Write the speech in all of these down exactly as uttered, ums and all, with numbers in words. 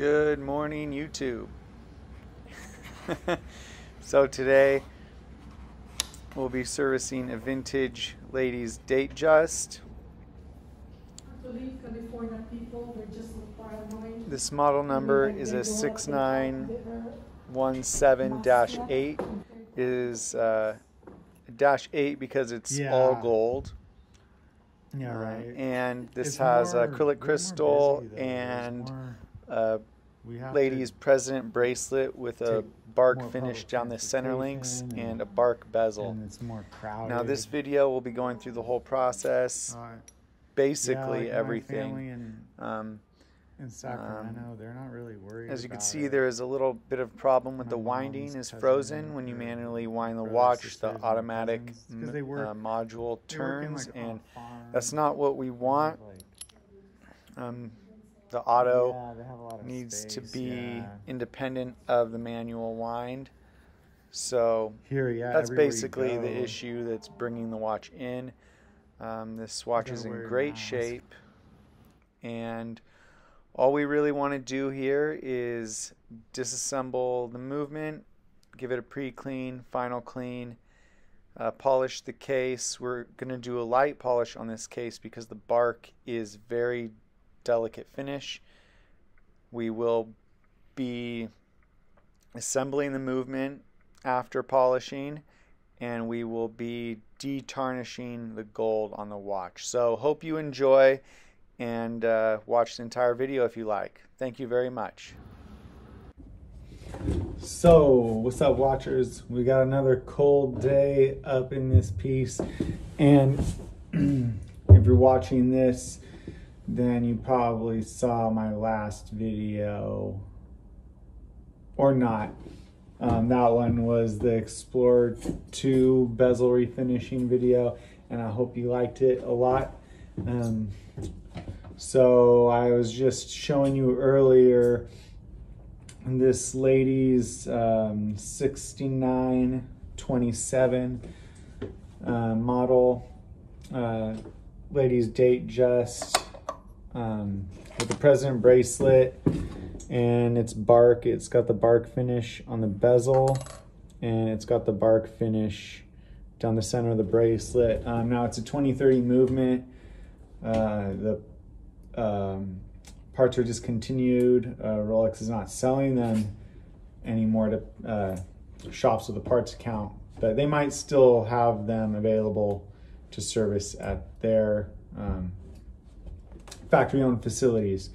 Good morning, YouTube. So today we'll be servicing a vintage ladies Datejust. I believe California people were just paranoid. This model number is a six nine one seven dash eight. Is uh, dash eight because it's yeah. all gold. Yeah, right. Uh, and this it's has more, acrylic crystal busy, and. Uh, ladies president bracelet with a bark finish down the center links and, and a bark bezel. And it's more crowded. Now this video will be going through the whole process, uh, basically yeah, like everything. In, um, in Sacramento, um, they're not really worried. As you can see, it. there is a little bit of problem with my the winding is frozen when you manually wind the watch. The automatic they work, uh, module turns, like and that's not what we want. Um, The auto yeah, needs space, to be yeah. independent of the manual wind. So Here, yeah, that's basically the issue that's bringing the watch in. Um, this watch is in great shape. And all we really want to do here is disassemble the movement, give it a pre-clean, final clean, uh, polish the case. We're going to do a light polish on this case because the bark is very delicate finish. We will be assembling the movement after polishing, and we will be detarnishing the gold on the watch. So hope you enjoy, and uh, watch the entire video if you like. Thank you very much. So what's up, watchers? We got another cold day up in this piece, and if you're watching this, then you probably saw my last video or not. Um, that one was the Explorer two bezel refinishing video, and I hope you liked it a lot. Um, so I was just showing you earlier this lady's um, sixty-nine twenty-seven uh, model, uh, lady's Datejust. Um, with the president bracelet and its bark. It's got the bark finish on the bezel, and it's got the bark finish down the center of the bracelet. Um, now it's a twenty thirty movement. Uh, the um, parts are discontinued. Uh, Rolex is not selling them anymore to uh, shops with a parts account, but they might still have them available to service at their um, factory-owned facilities.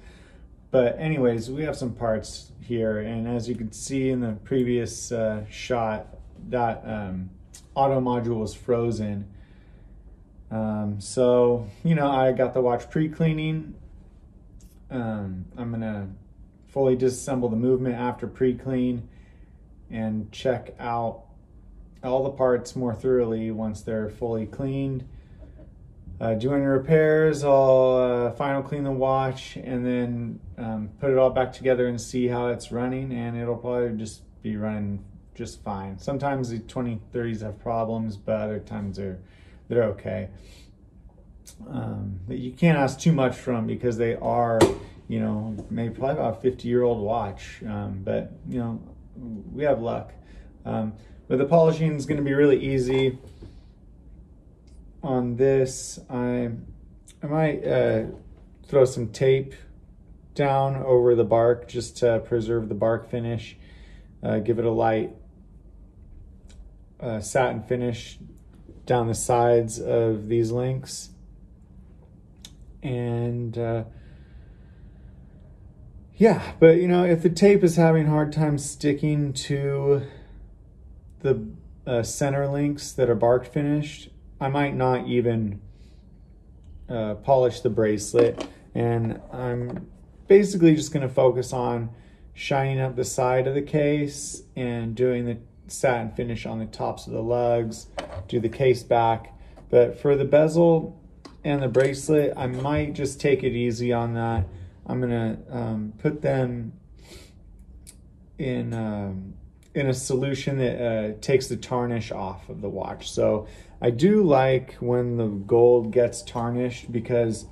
But anyways, we have some parts here, and as you can see in the previous uh, shot, that um, auto module was frozen. Um, so, you know, I got the watch pre-cleaning. Um, I'm gonna fully disassemble the movement after pre-clean and check out all the parts more thoroughly once they're fully cleaned. Uh, do any repairs, I'll uh, final clean the watch, and then um, put it all back together and see how it's running, and it'll probably just be running just fine. Sometimes the twenty thirties have problems, but other times they're, they're okay. Um, but you can't ask too much from them because they are, you know, maybe probably about a fifty-year-old watch, um, but, you know, we have luck. Um, but the polishing is going to be really easy. On this, I, I might uh, throw some tape down over the bark just to preserve the bark finish, uh, give it a light uh, satin finish down the sides of these links, and uh, yeah, but you know, if the tape is having a hard time sticking to the uh, center links that are bark finished, I might not even uh, polish the bracelet, and I'm basically just going to focus on shining up the side of the case and doing the satin finish on the tops of the lugs, do the case back. But for the bezel and the bracelet, I might just take it easy on that. I'm going to um, put them in um, in a solution that uh, takes the tarnish off of the watch. So I do like when the gold gets tarnished because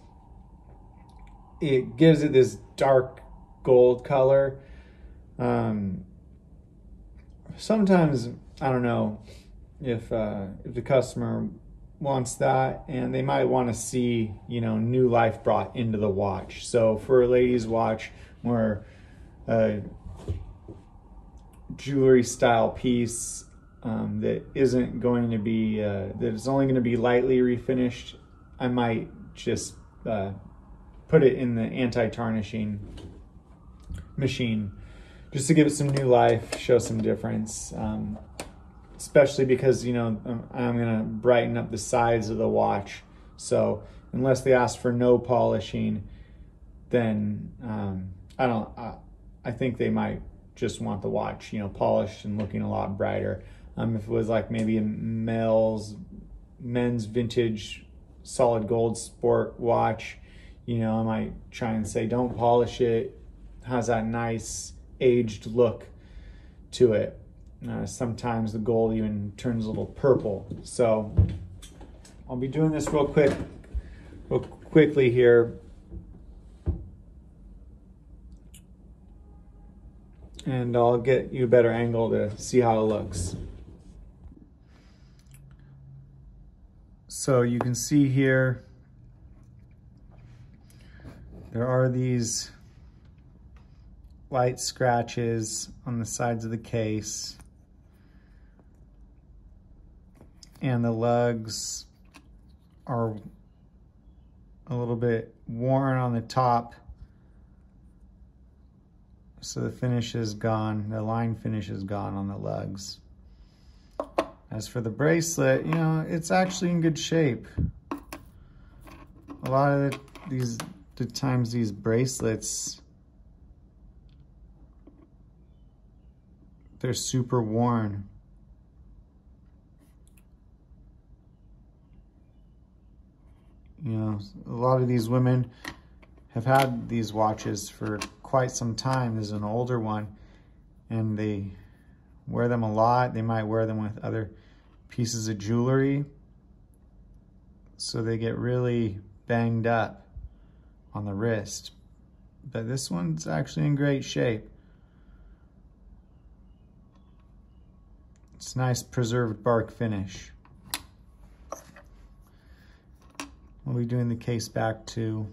it gives it this dark gold color. Um, sometimes, I don't know if, uh, if the customer wants that, and they might want to see, you know, new life brought into the watch. So for a lady's watch, more uh, jewelry style piece um, that isn't going to be, uh, that is only going to be lightly refinished, I might just uh, put it in the anti-tarnishing machine just to give it some new life, show some difference. Um, especially because, you know, I'm, I'm going to brighten up the sides of the watch. So unless they ask for no polishing, then um, I don't, I, I think they might just want the watch, you know, polished and looking a lot brighter. Um, if it was like maybe a male's, men's vintage solid gold sport watch, you know, I might try and say, don't polish it. Has that nice aged look to it. Uh, sometimes the gold even turns a little purple. So I'll be doing this real quick, real quickly here. And I'll get you a better angle to see how it looks. So you can see here, there are these light scratches on the sides of the case. And the lugs are a little bit worn on the top. So the finish is gone, the line finish is gone on the lugs. As for the bracelet, you know, it's actually in good shape. A lot of the, these, the times these bracelets, they're super worn. You know, a lot of these women have had these watches for quite some time. There's an older one, and they wear them a lot. They might wear them with other pieces of jewelry, so they get really banged up on the wrist. But this one's actually in great shape. It's a nice preserved bark finish. We'll be doing the case back too.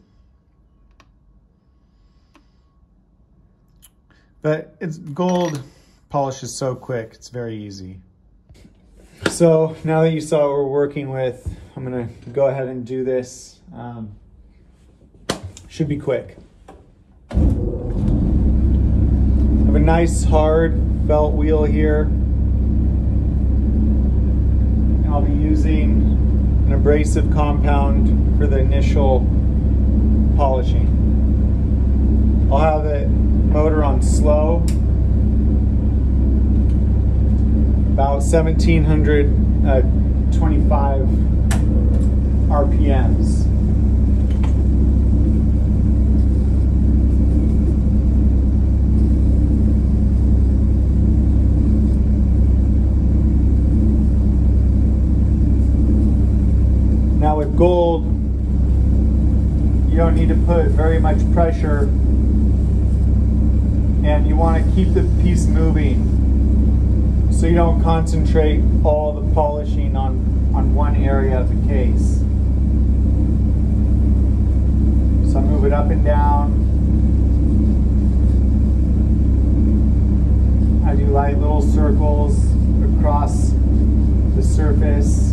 But it's gold polishes so quick, it's very easy. So now that you saw what we're working with, I'm gonna go ahead and do this. Um, should be quick. I have a nice hard felt wheel here. And I'll be using an abrasive compound for the initial polishing. I'll have it motor on slow, about seventeen twenty-five R P Ms. Now with gold, you don't need to put very much pressure, and you want to keep the piece moving so you don't concentrate all the polishing on, on one area of the case. So I move it up and down. I do light little circles across the surface.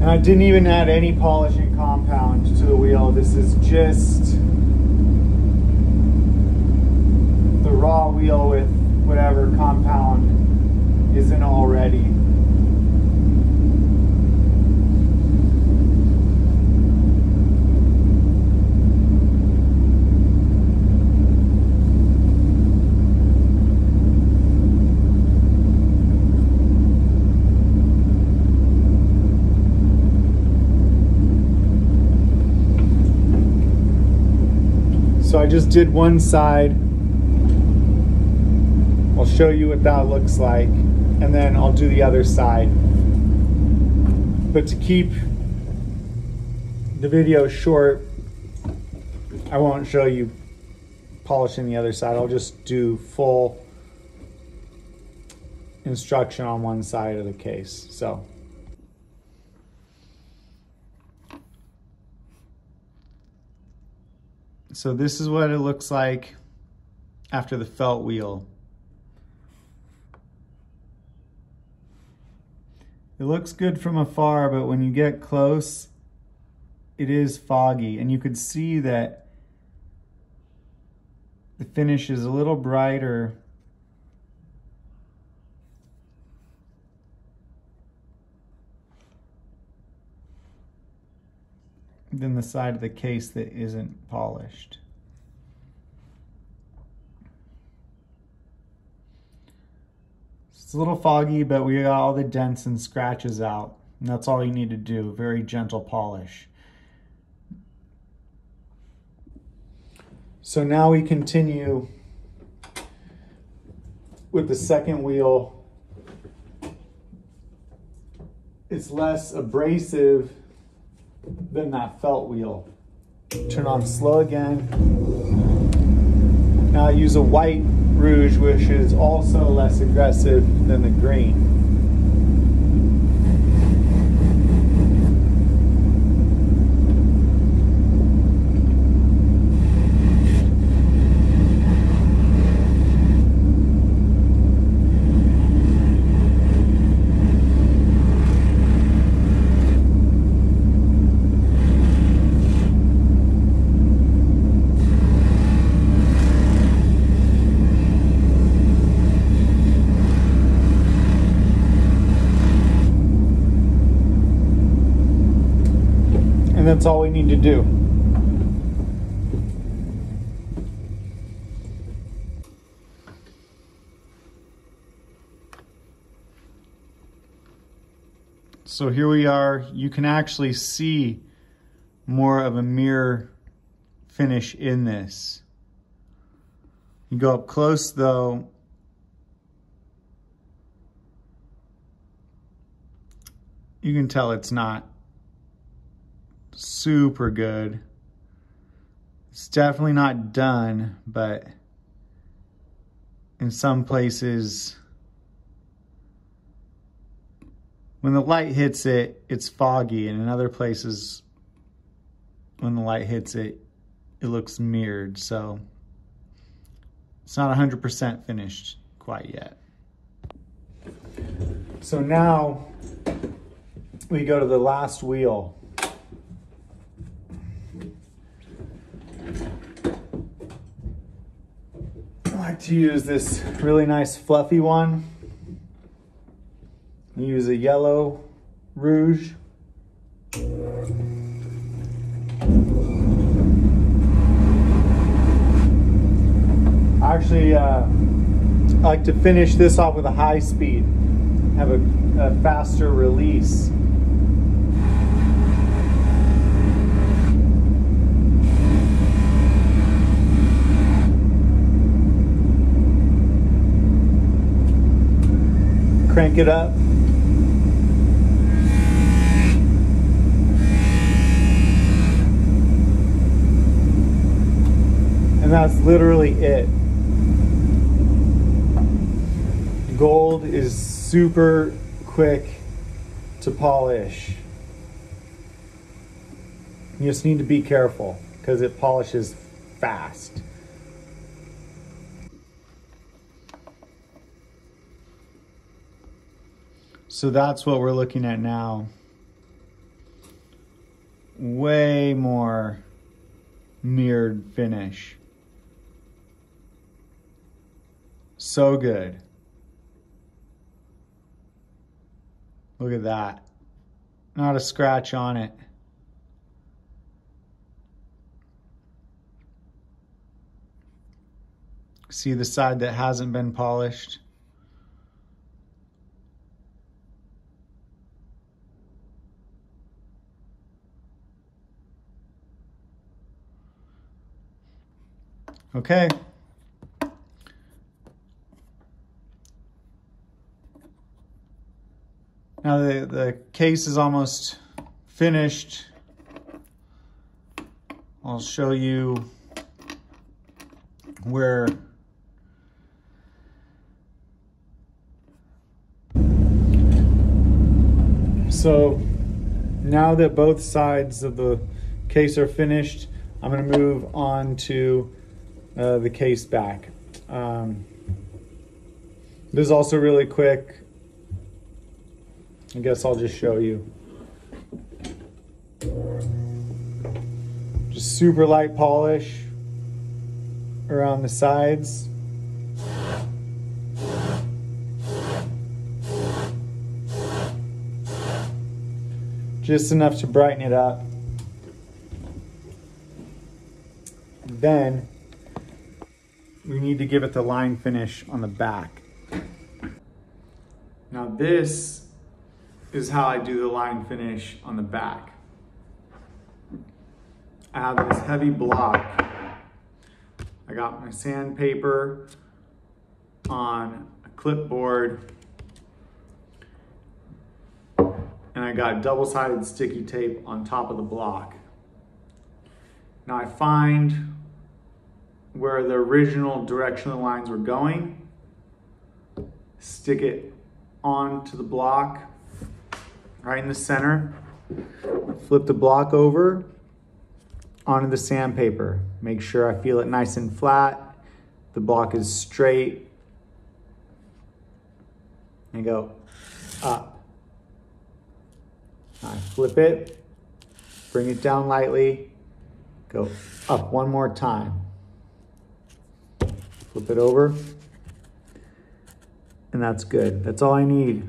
I didn't even add any polishing compound to the wheel. This is just the raw wheel with whatever compound isn't already. So I just did one side. I'll show you what that looks like, and then I'll do the other side. But to keep the video short, I won't show you polishing the other side. I'll just do full instruction on one side of the case. So so this is what it looks like after the felt wheel. It looks good from afar, but when you get close, it is foggy, and you could see that the finish is a little brighter than the side of the case that isn't polished. It's a little foggy, but we got all the dents and scratches out, and that's all you need to do. Very gentle polish. So now we continue with the second wheel. It's less abrasive than that felt wheel. Turn on slow again. Now I use a white rouge, which is also less aggressive than the green. That's all we need to do. So here we are. You can actually see more of a mirror finish in this. You go up close though, you can tell it's not super good. It's definitely not done, but in some places when the light hits it, it's foggy, and in other places when the light hits it, it looks mirrored. So it's not one hundred percent finished quite yet. So now we go to the last wheel. To use this really nice fluffy one. Use a yellow rouge. Actually, uh, I like to finish this off with a high speed, have a, a faster release. Crank it up. And that's literally it. Gold is super quick to polish. You just need to be careful because it polishes fast. So that's what we're looking at now. Way more mirrored finish. So good. Look at that. Not a scratch on it. See the side that hasn't been polished? Okay. Now the, the case is almost finished. I'll show you where So now that both sides of the case are finished, I'm going to move on to uh, the case back. Um, this is also really quick. I guess I'll just show you. Just super light polish around the sides. Just enough to brighten it up. Then we need to give it the line finish on the back. Now this is how I do the line finish on the back. I have this heavy block. I got my sandpaper on a clipboard. And I got double-sided sticky tape on top of the block. Now I find where the original direction the lines were going, stick it onto the block, right in the center, flip the block over onto the sandpaper. Make sure I feel it nice and flat, the block is straight, and go up. I flip it, bring it down lightly, go up one more time. Flip it over, and that's good. That's all I need.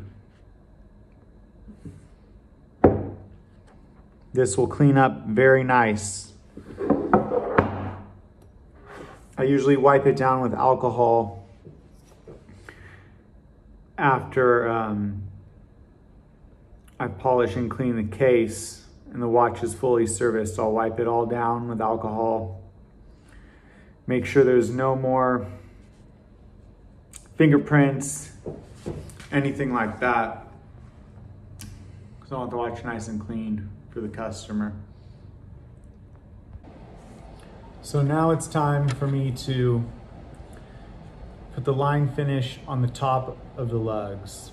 This will clean up very nice. I usually wipe it down with alcohol after um, I polish and clean the case and the watch is fully serviced. I'll wipe it all down with alcohol. Make sure there's no more fingerprints, anything like that. Because I want the watch nice and clean for the customer. So now it's time for me to put the line finish on the top of the lugs.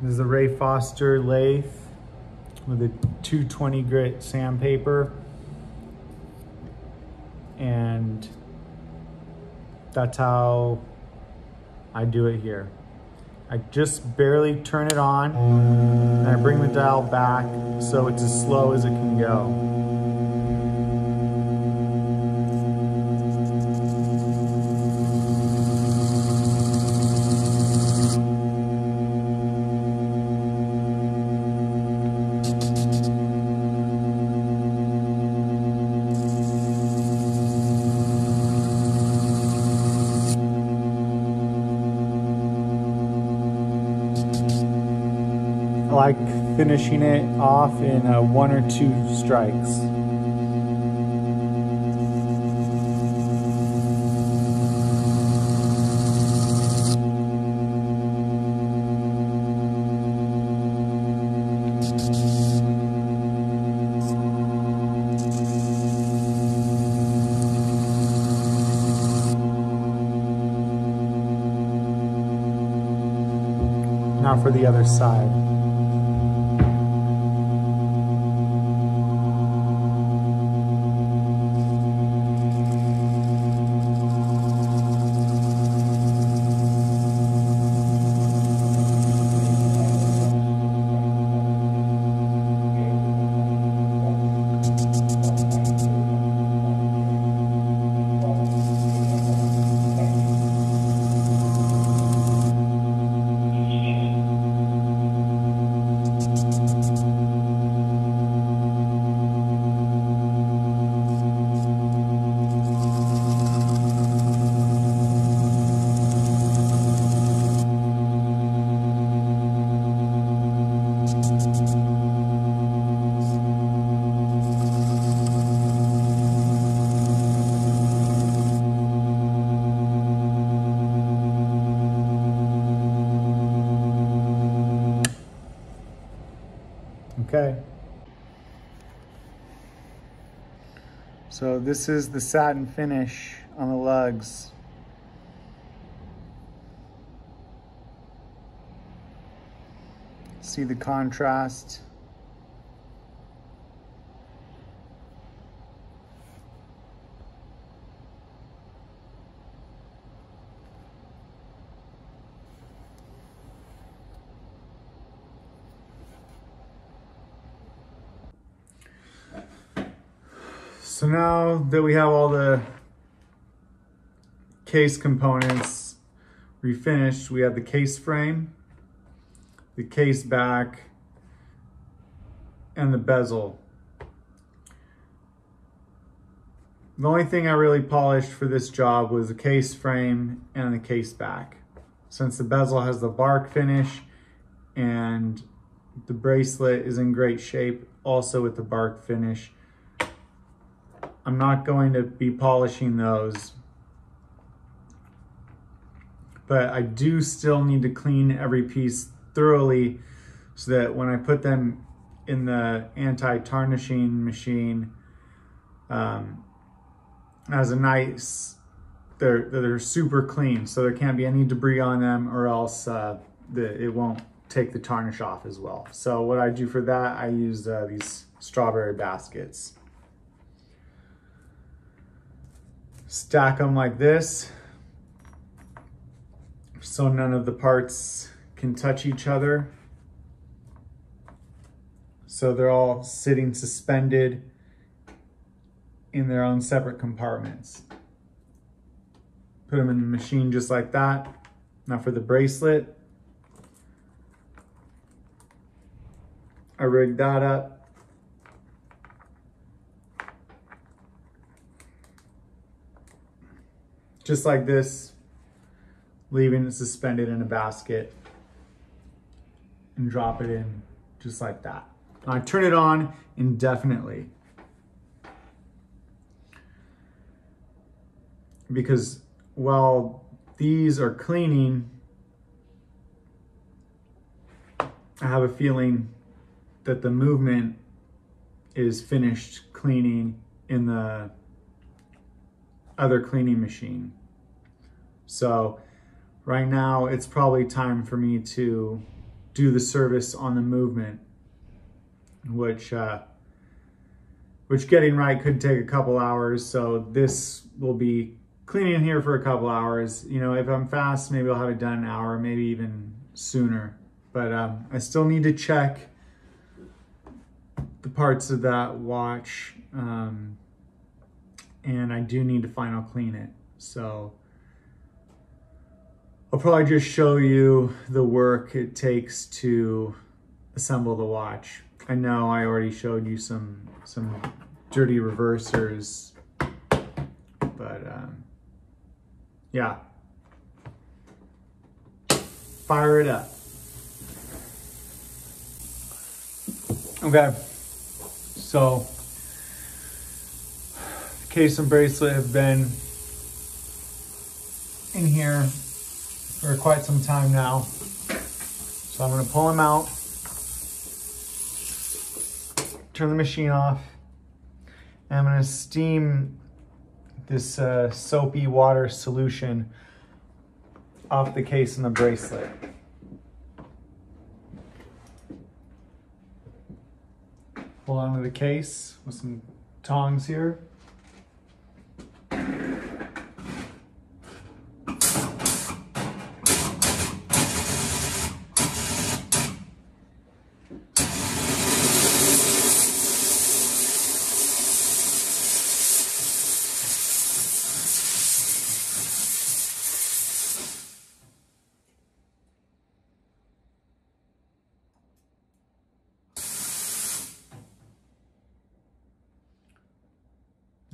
This is a Ray Foster lathe with a two twenty grit sandpaper. And that's how I do it here. I just barely turn it on and I bring the dial back so it's as slow as it can go. I like finishing it off in uh, one or two strikes. Now for the other side. okay. So this is the satin finish on the lugs. See the contrast. So now that we have all the case components refinished, we have the case frame, the case back, and the bezel. The only thing I really polished for this job was the case frame and the case back. Since the bezel has the bark finish and the bracelet is in great shape, also with the bark finish, I'm not going to be polishing those, but I do still need to clean every piece thoroughly so that when I put them in the anti-tarnishing machine, um, as a nice, they're, they're super clean, so there can't be any debris on them, or else uh, the, it won't take the tarnish off as well. So what I do for that, I use uh, these strawberry baskets. Stack them like this so none of the parts can touch each other. So they're all sitting suspended in their own separate compartments. Put them in the machine just like that. Now for the bracelet, I rigged that up. Just like this, leaving it suspended in a basket and drop it in just like that. I turn it on indefinitely because while these are cleaning, I have a feeling that the movement is finished cleaning in the other cleaning machine. So right now it's probably time for me to do the service on the movement, which uh, which getting right could take a couple hours. So this will be cleaning here for a couple hours. You know, if I'm fast, maybe I'll have it done an hour, maybe even sooner. But um, I still need to check the parts of that watch. Um, and I do need to final clean it. So I'll probably just show you the work it takes to assemble the watch. I know I already showed you some some dirty reversers, but um, yeah, fire it up. Okay, so case and bracelet have been in here for quite some time now. So I'm gonna pull them out, turn the machine off, and I'm gonna steam this uh, soapy water solution off the case and the bracelet. Hold on to the case with some tongs here.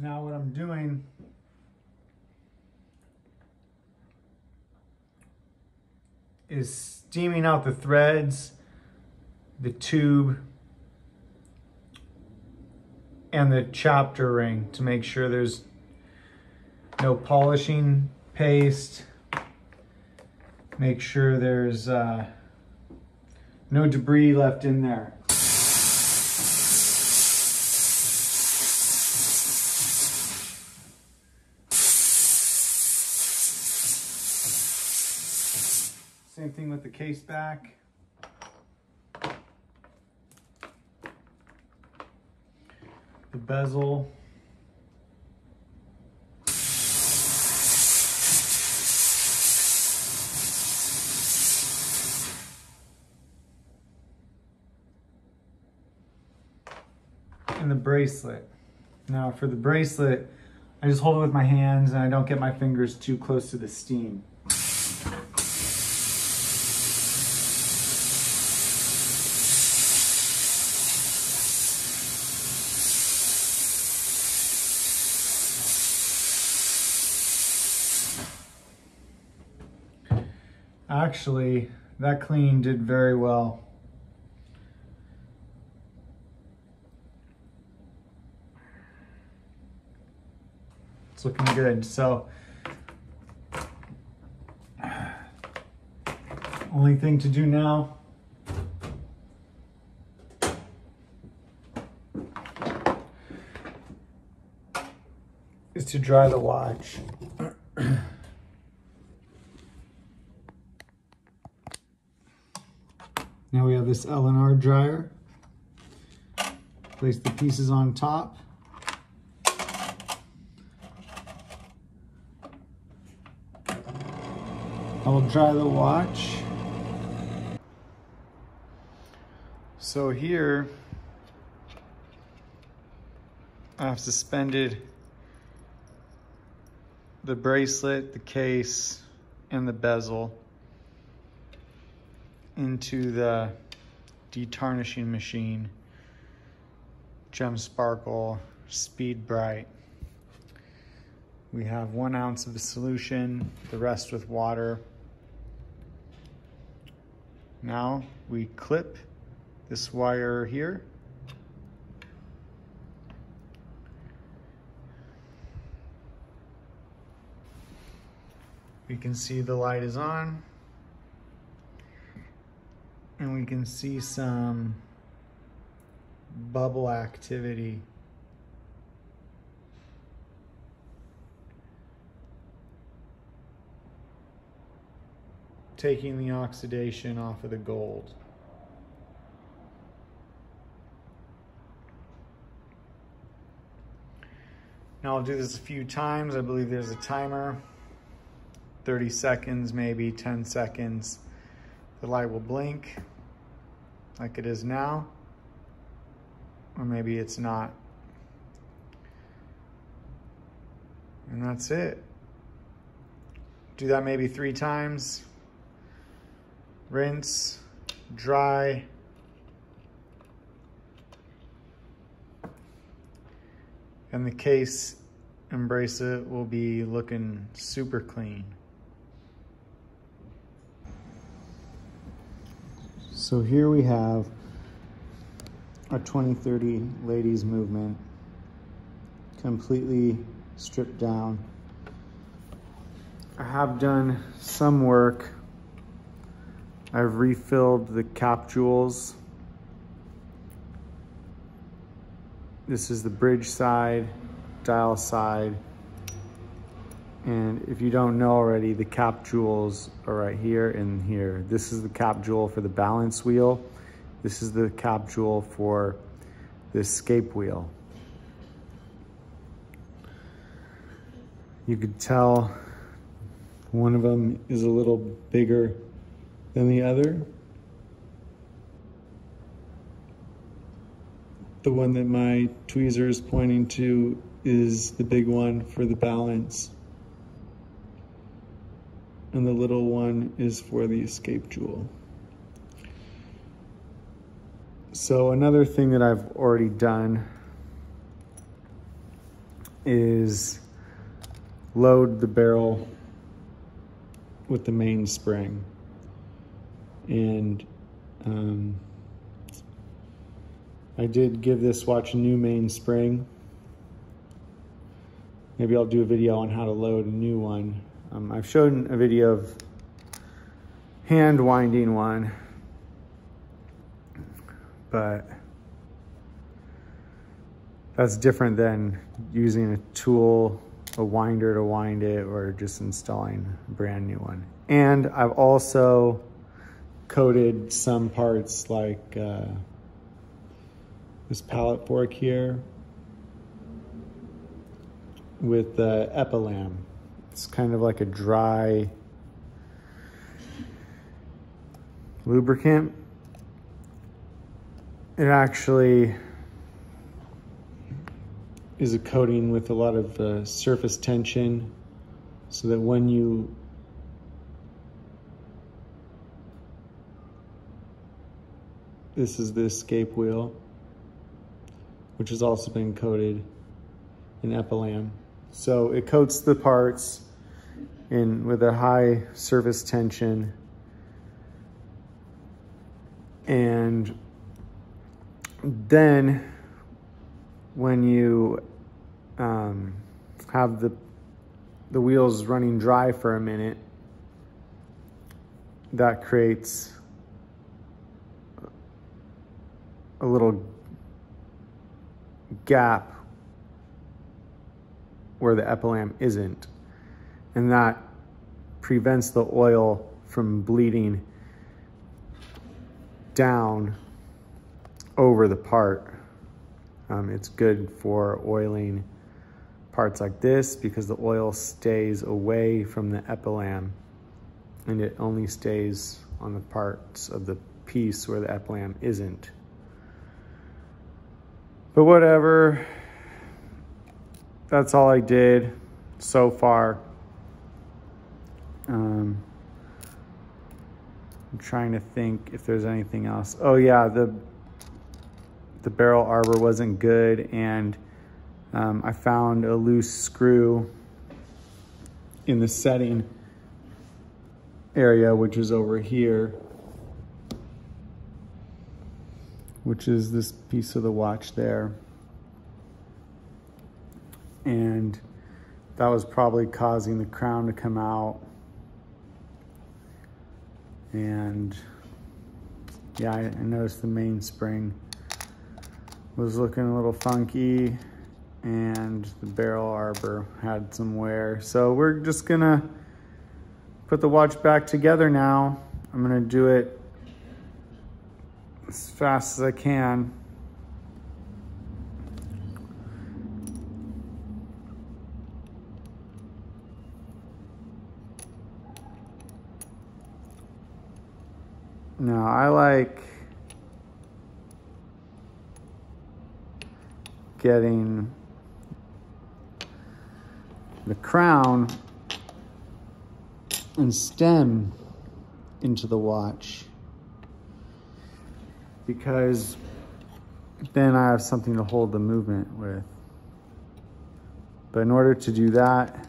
Now what I'm doing is steaming out the threads, the tube, and the chapter ring to make sure there's no polishing paste, make sure there's uh, no debris left in there. messing with the case back. The bezel. And the bracelet. Now for the bracelet, I just hold it with my hands and I don't get my fingers too close to the steam. Actually, that cleaning did very well. It's looking good. So, only thing to do now is to dry the watch. Now we have this L and R dryer. Place the pieces on top. I'll dry the watch. So here, I've suspended the bracelet, the case, and the bezel into the detarnishing machine, Gem Sparkle, Speedbrite. We have one ounce of the solution, the rest with water. Now we clip this wire here. We can see the light is on. And we can see some bubble activity. Taking the oxidation off of the gold. Now I'll do this a few times. I believe there's a timer. thirty seconds, maybe ten seconds. The light will blink like it is now, or maybe it's not. And that's it. Do that maybe three times. Rinse, dry, and the case and bracelet will be looking super clean. So here we have our twenty thirty ladies movement, completely stripped down. I have done some work. I've refilled the cap jewels. This is the bridge side, dial side. And if you don't know already, the cap jewels are right here and here. This is the cap jewel for the balance wheel. This is the cap jewel for the escape wheel. You could tell one of them is a little bigger than the other. The one that my tweezer is pointing to is the big one for the balance. And the little one is for the escape jewel. So another thing that I've already done is load the barrel with the mainspring. And um, I did give this watch a new mainspring. Maybe I'll do a video on how to load a new one. Um, I've shown a video of hand winding one, but that's different than using a tool, a winder to wind it, or just installing a brand new one. And I've also coated some parts like uh, this pallet fork here with uh, Epilam. It's kind of like a dry lubricant. It actually is a coating with a lot of uh, surface tension so that when you this is the escape wheel, which has also been coated in Epilam. So it coats the parts in with a high surface tension, and then when you um, have the, the wheels running dry for a minute, that creates a little gap where the Epilam isn't, and that prevents the oil from bleeding down over the part. Um, it's good for oiling parts like this because the oil stays away from the Epilam and it only stays on the parts of the piece where the Epilam isn't. But whatever, that's all I did so far. Um, I'm trying to think if there's anything else. Oh yeah, the the barrel arbor wasn't good, and um, I found a loose screw in the setting area, which is over here, which is this piece of the watch there. And that was probably causing the crown to come out. And yeah, I noticed the mainspring was looking a little funky, and the barrel arbor had some wear. So we're just gonna put the watch back together now. I'm gonna do it as fast as I can. Now I like getting the crown and stem into the watch, because then I have something to hold the movement with. But in order to do that,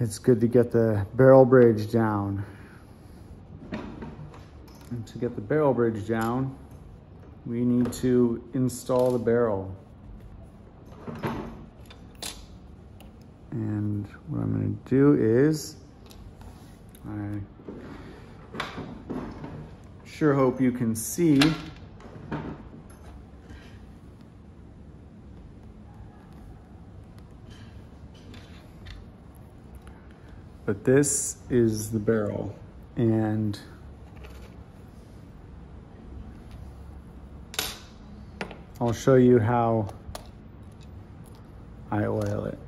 it's good to get the barrel bridge down. And to get the barrel bridge down, we need to install the barrel. And what I'm gonna do is, I sure hope you can see. But this is the barrel, and I'll show you how I oil it.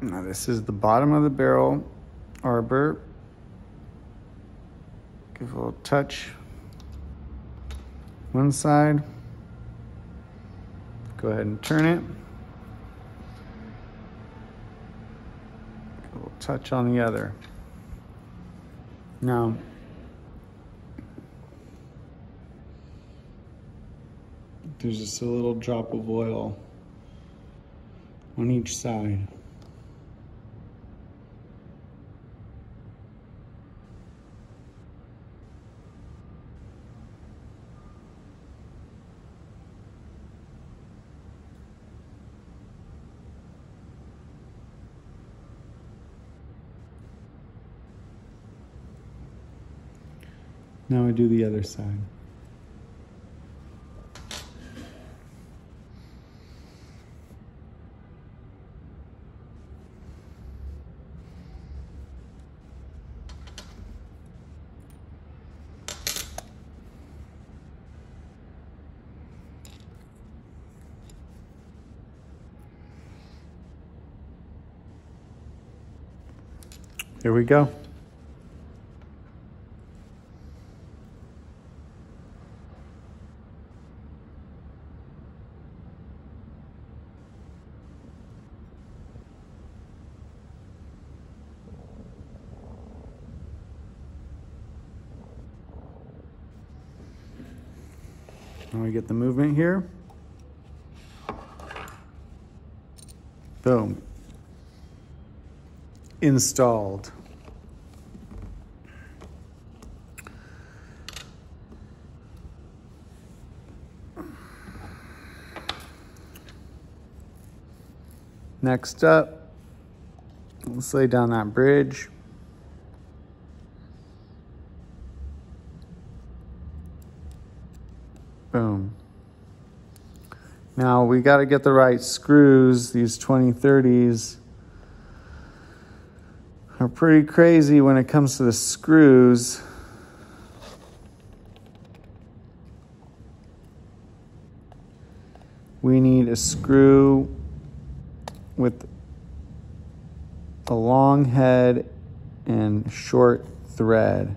Now this is the bottom of the barrel arbor. Give a little touch one side. Go ahead and turn it. A little touch on the other. Now, there's just a little drop of oil on each side. Now I do the other side. Here we go. Now we get the movement here. Boom. Installed. Next up, let's lay down that bridge. Boom. Now we got to get the right screws. These twenty thirties are pretty crazy when it comes to the screws. We need a screw with a long head and short thread.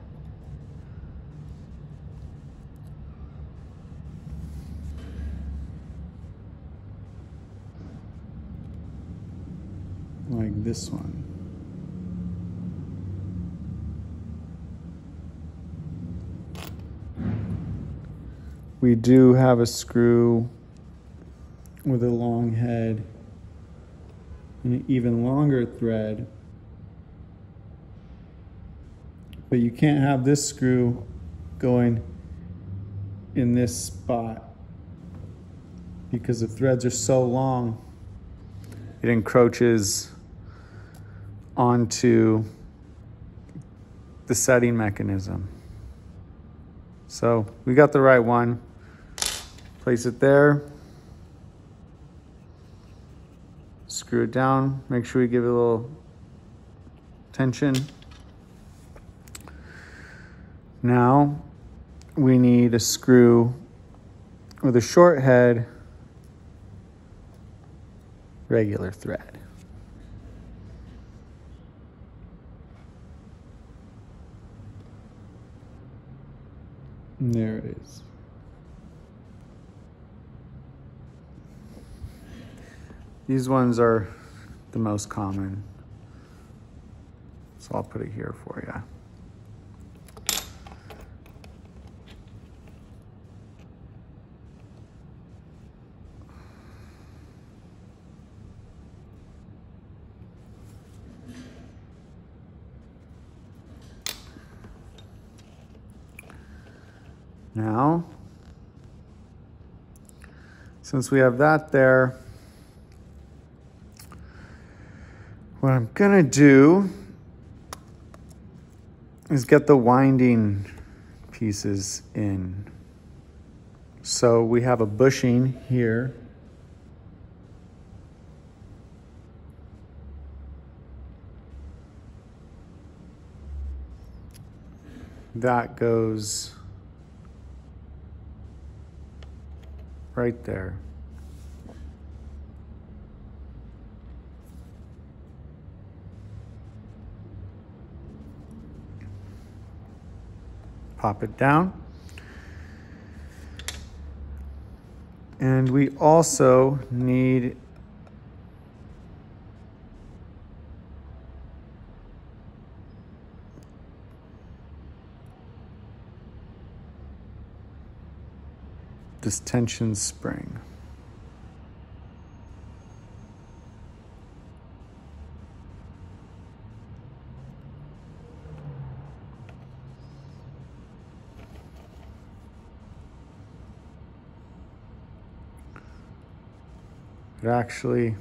Like this one. We do have a screw with a long head and an even longer thread, but you can't have this screw going in this spot because the threads are so long it encroaches onto the setting mechanism. So we got the right one. Place it there. Screw it down. Make sure we give it a little tension. Now we need a screw with a short head, regular thread. And there it is. These ones are the most common, so I'll put it here for you. Now, since we have that there, what I'm gonna do is get the winding pieces in. So we have a bushing here. That goes right there. Pop it down. And we also need this tension spring. But actually,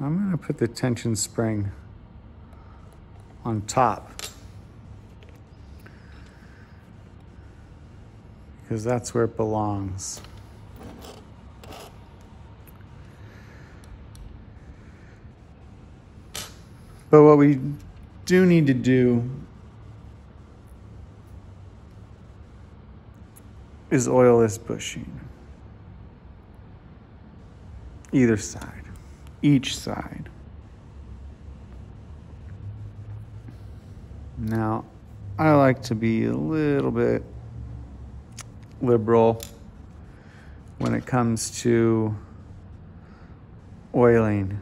I'm going to put the tension spring on top because that's where it belongs. But what we do need to do is oil this bushing. Either side, each side. Now, I like to be a little bit liberal when it comes to oiling.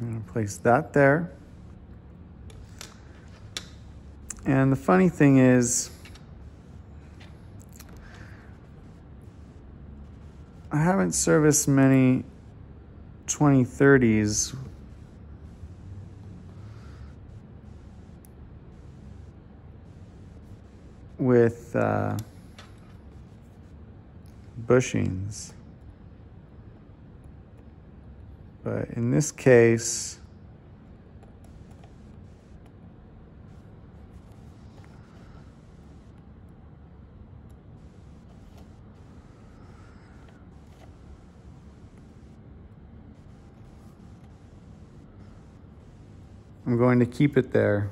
I'm going to place that there. And the funny thing is, I haven't serviced many twenty thirties. With uh, bushings. But in this case, I'm going to keep it there.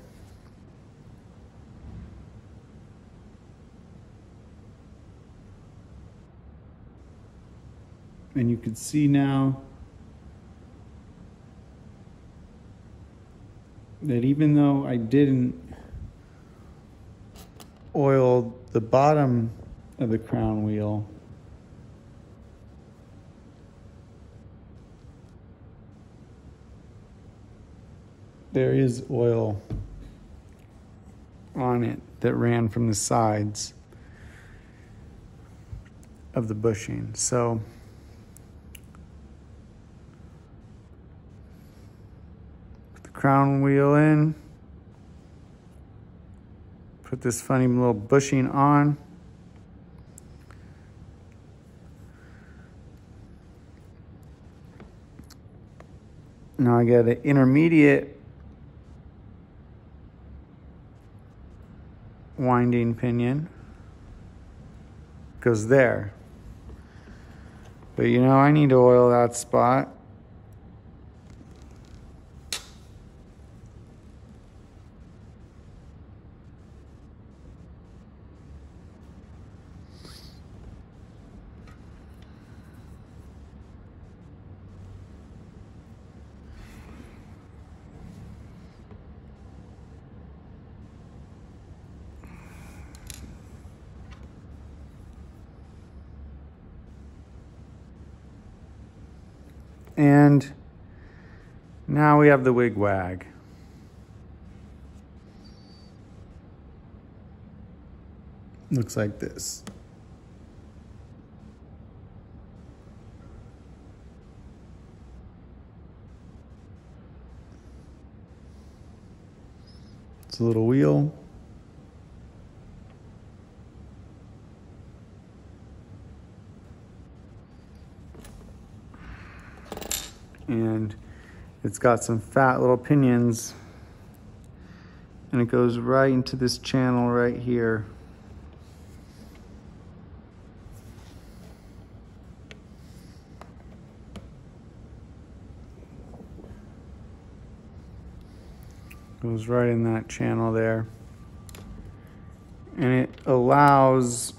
And you can see now that even though I didn't oil the bottom of the crown wheel, there is oil on it that ran from the sides of the bushing. So crown wheel in, put this funny little bushing on, now I got an intermediate winding pinion, goes there, but you know I need to oil that spot. And now we have the wigwag. Looks like this. It's a little wheel. And it's got some fat little pinions, and it goes right into this channel right here. Goes right in that channel there, and it allows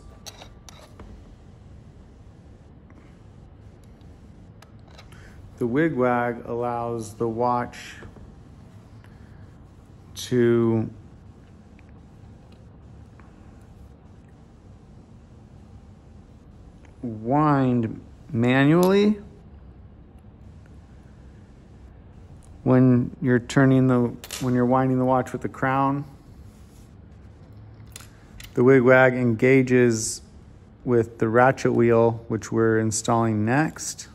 the wigwag allows the watch to wind manually when you're turning the when you're winding the watch with the crown. The wigwag engages with the ratchet wheel, which we're installing next.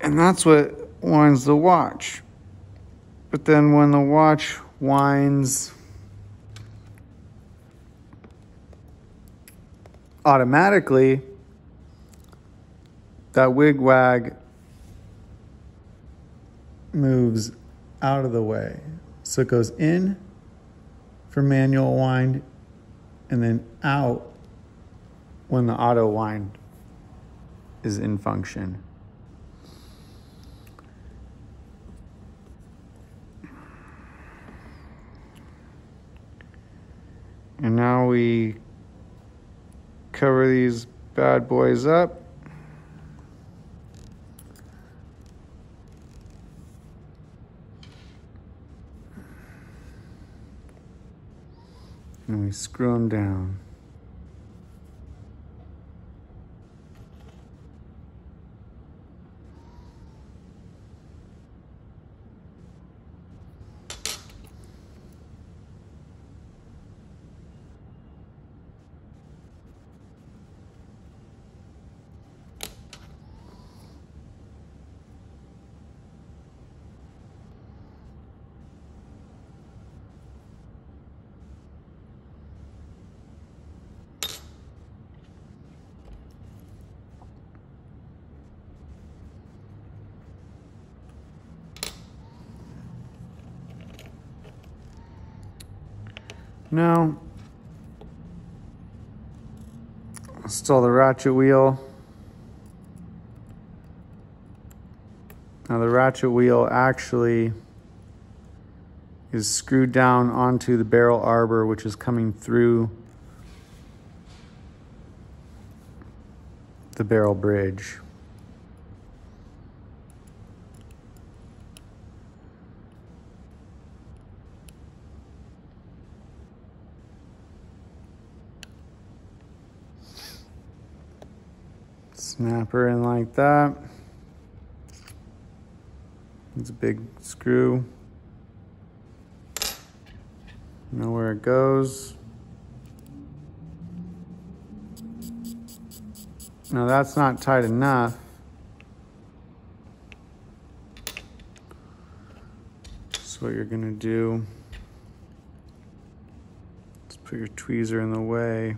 And that's what winds the watch. But then when the watch winds automatically, that wigwag moves out of the way. So it goes in for manual wind and then out when the auto wind is in function. And now we cover these bad boys up. And we screw them down. Now, install the ratchet wheel. Now the ratchet wheel actually is screwed down onto the barrel arbor, which is coming through the barrel bridge. Snap her in like that. It's a big screw. Know where it goes. Now that's not tight enough. So what you're gonna do is put your tweezer in the way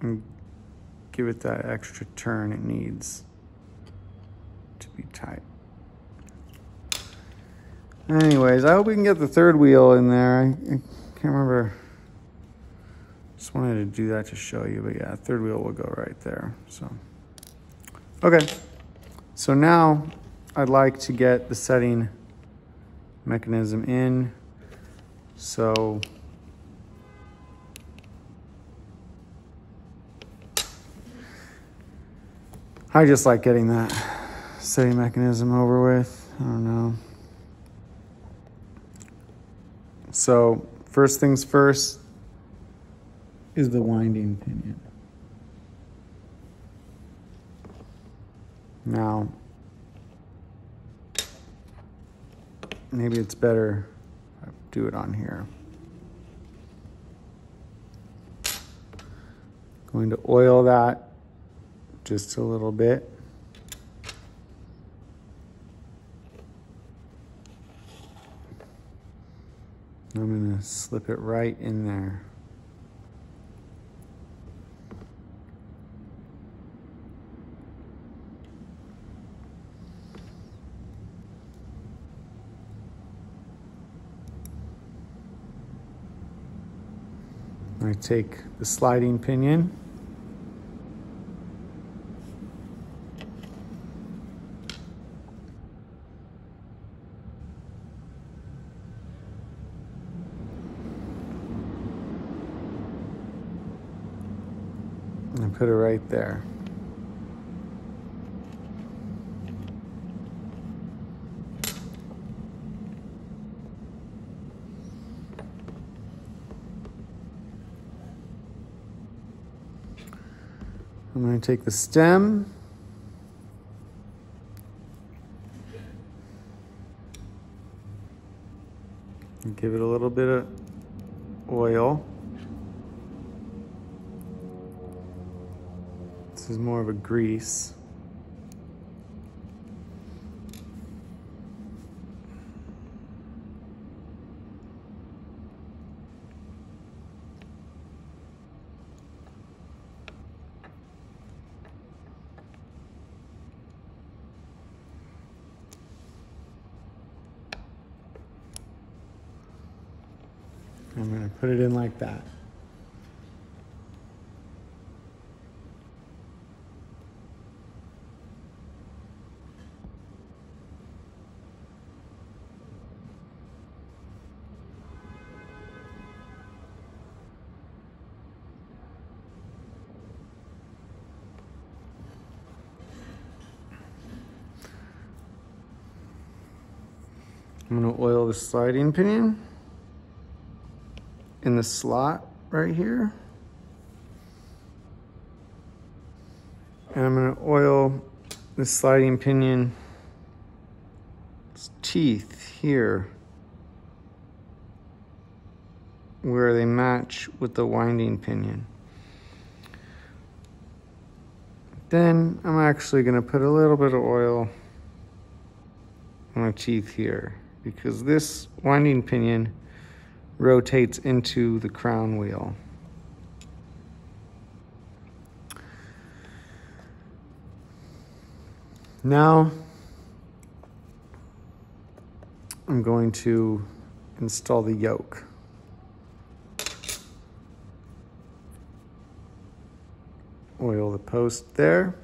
and give it that extra turn it needs to be tight. Anyways, I hope we can get the third wheel in there. I, I can't remember. Just wanted to do that to show you, but yeah, third wheel will go right there. So, okay. So now I'd like to get the setting mechanism in. So I just like getting that setting mechanism over with. I don't know. So first things first is the winding pinion. Now, maybe it's better if I do it on here. Going to oil that just a little bit. I'm gonna slip it right in there. I take the sliding pinion. Put it right there. I'm going to take the stem. And give it a little bit of oil. This is more of a grease. I'm going to put it in like that. I'm gonna oil the sliding pinion in the slot right here. And I'm gonna oil the sliding pinion's teeth here, where they match with the winding pinion. Then I'm actually gonna put a little bit of oil on my teeth here, because this winding pinion rotates into the crown wheel. Now I'm going to install the yoke. Oil the post there.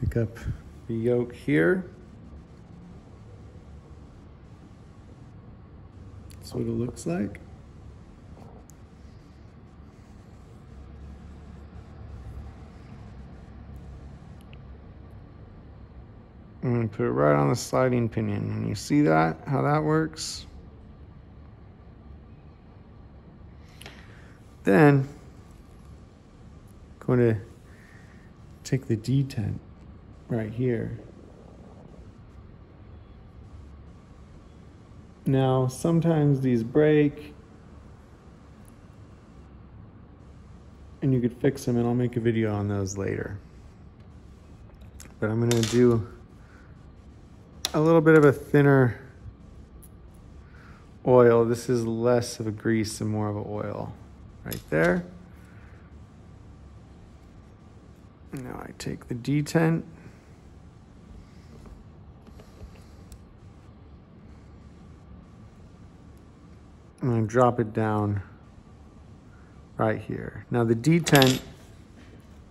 Pick up the yoke here, that's what it looks like. I'm going to put it right on the sliding pinion, and you see that, how that works? Then, I'm going to take the detent right here. Now, sometimes these break, and you could fix them, and I'll make a video on those later. But I'm going to do a little bit of a thinner oil. This is less of a grease and more of an oil right there. Now I take the detent. I'm going to drop it down right here. Now the detent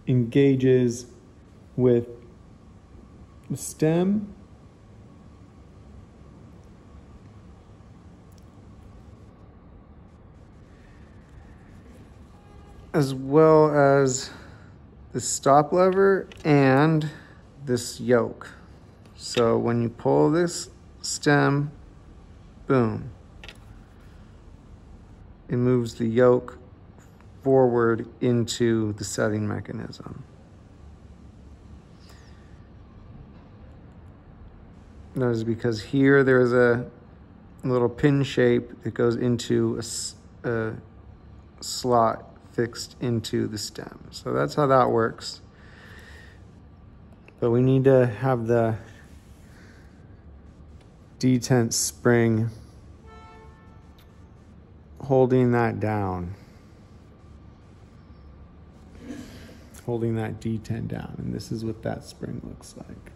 engages with the stem as well as the stop lever and this yoke. So when you pull this stem, boom, it moves the yoke forward into the setting mechanism. That is because here there's a little pin shape that goes into a, a slot fixed into the stem. So that's how that works. But we need to have the detent spring holding that down, holding that detent down. And this is what that spring looks like.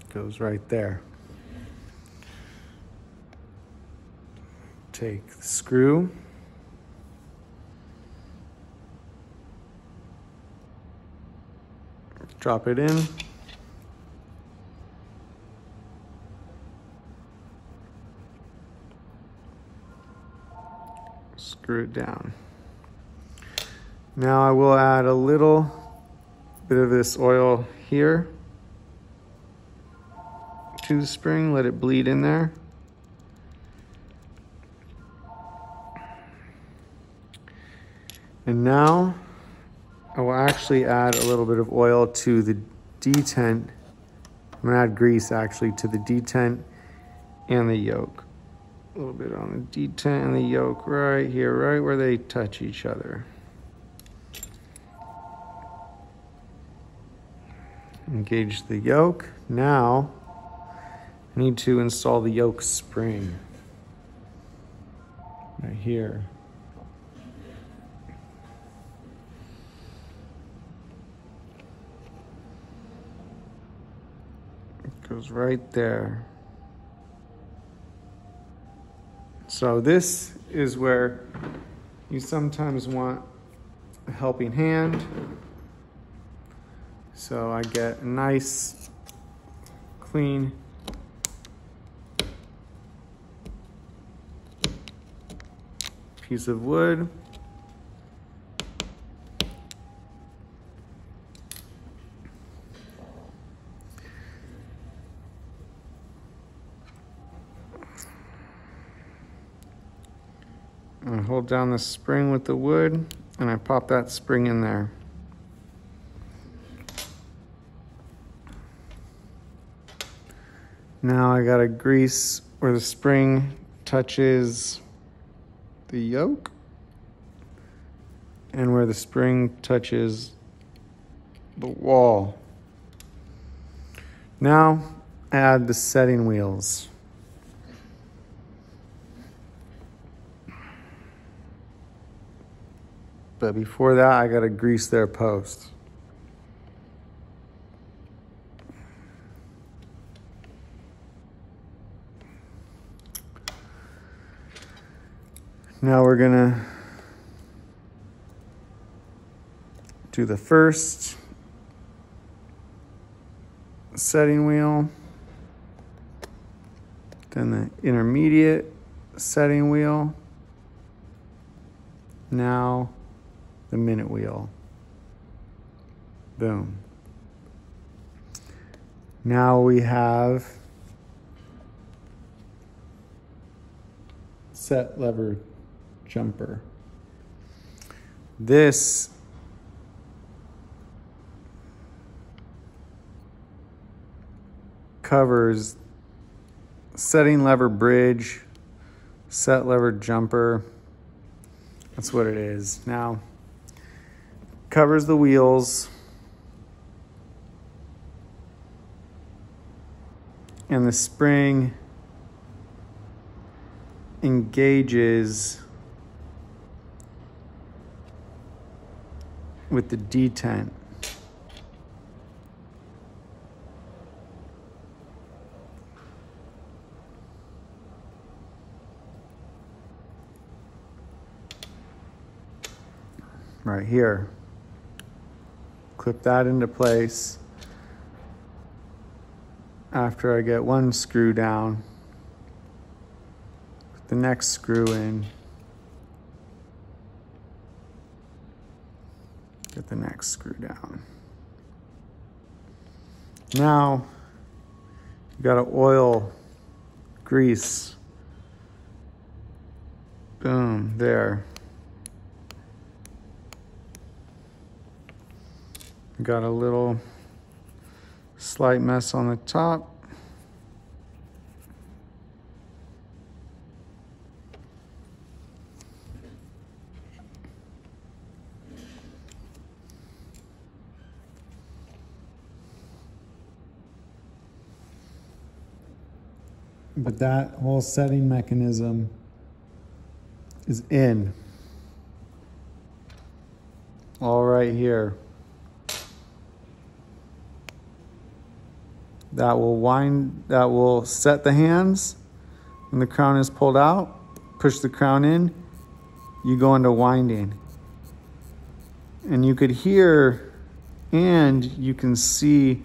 It goes right there. Take the screw, drop it in, screw it down. Now I will add a little bit of this oil here to the spring, let it bleed in there. And now I will actually add a little bit of oil to the detent. I'm gonna add grease actually to the detent and the yolk. A little bit on the detent and the yolk right here, right where they touch each other. Engage the yolk. Now I need to install the yolk spring right here. Goes right there. So this is where you sometimes want a helping hand. So I get a nice, clean piece of wood. I hold down the spring with the wood and I pop that spring in there. Now I gotta grease where the spring touches the yoke and where the spring touches the wall. Now add the setting wheels. But before that, I gotta grease their post. Now we're gonna do the first setting wheel, then the intermediate setting wheel, now the minute wheel. Boom. Now we have set lever jumper. This covers setting lever bridge, set lever jumper. That's what it is. Now, covers the wheels and the spring engages with the detent. Right here. Clip that into place after I get one screw down, put the next screw in. Get the next screw down. Now you gotta oil, grease, boom, there. Got a little slight mess on the top. But that whole setting mechanism is in. All right here. That will wind, that will set the hands. When the crown is pulled out, push the crown in, you go into winding. And you could hear and you can see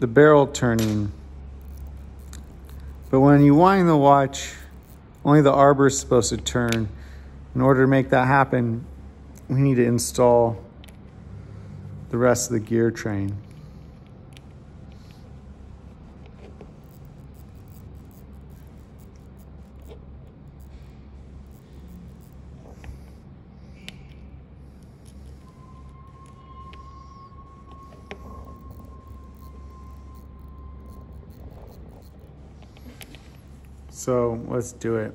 the barrel turning. But when you wind the watch, only the arbor is supposed to turn. In order to make that happen, we need to install the rest of the gear train. So let's do it.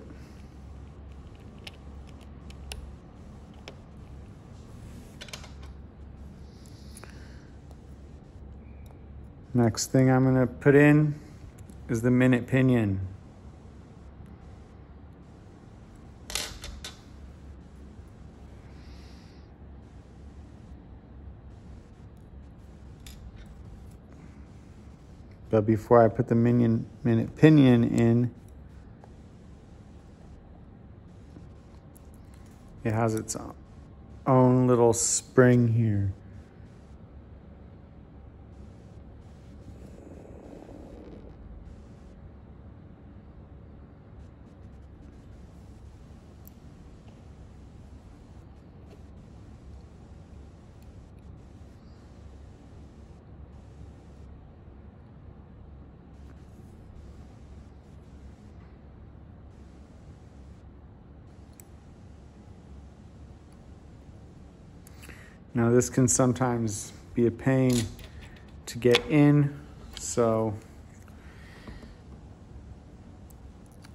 Next thing I'm gonna put in is the minute pinion. But before I put the minion, minute pinion in, it has its own little spring here. Now this can sometimes be a pain to get in, so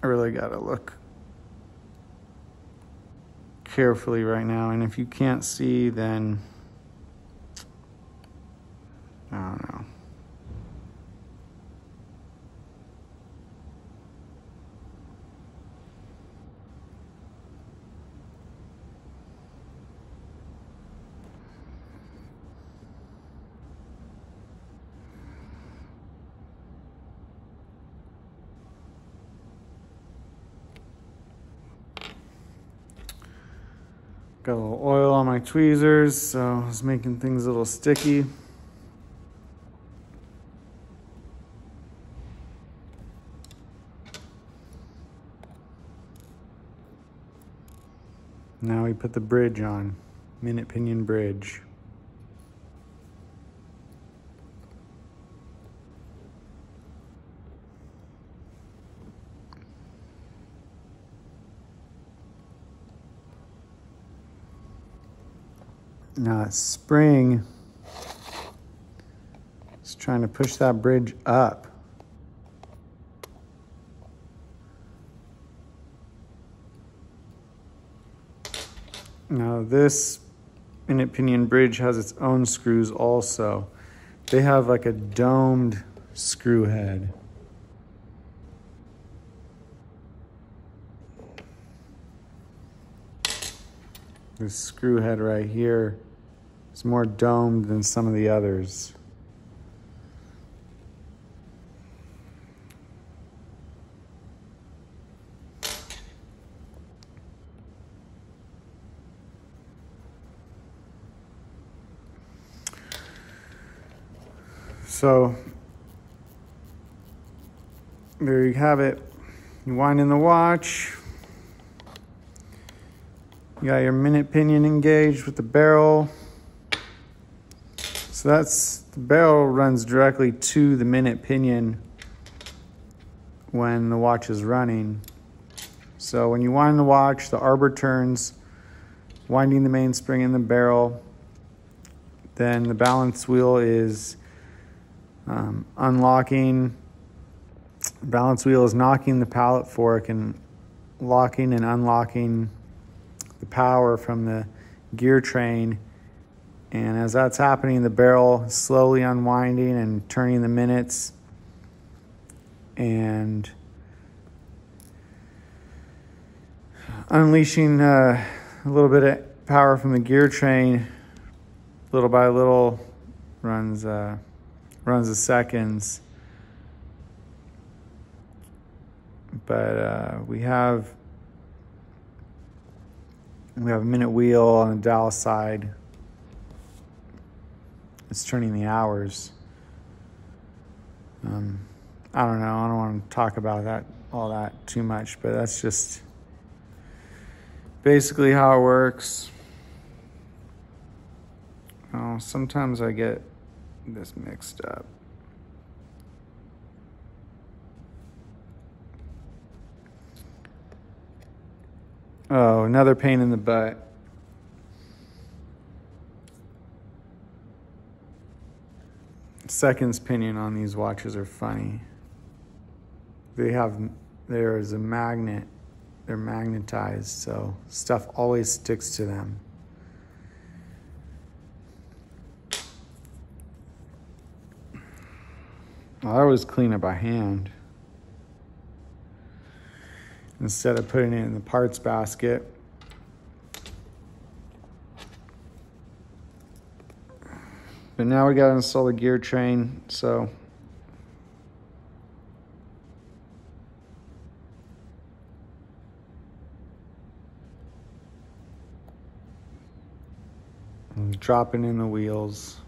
I really gotta look carefully right now. And if you can't see, then I don't know. Got a little oil on my tweezers, so it's making things a little sticky. Now we put the bridge on, minute pinion bridge. Now that spring is trying to push that bridge up. Now this minute pinion bridge has its own screws also. They have like a domed screw head. This screw head right here is more domed than some of the others. So there you have it. You wind in the watch. You got your minute pinion engaged with the barrel. So that's, the barrel runs directly to the minute pinion when the watch is running. So when you wind the watch, the arbor turns, winding the mainspring in the barrel. Then the balance wheel is um, unlocking. The balance wheel is knocking the pallet fork and locking and unlocking the power from the gear train, and as that's happening, the barrel is slowly unwinding and turning the minutes, and unleashing uh, a little bit of power from the gear train, little by little, runs uh, runs the seconds. But uh, we have. We have a minute wheel on the dial side. It's turning the hours. Um, I don't know. I don't want to talk about that all that too much, but that's just basically how it works. Oh, sometimes I get this mixed up. Oh, another pain in the butt. Seconds pinion on these watches are funny. They have, there is a magnet. They're magnetized, so stuff always sticks to them. I always clean it by hand, instead of putting it in the parts basket. But now we gotta install the gear train, so. And dropping in the wheels.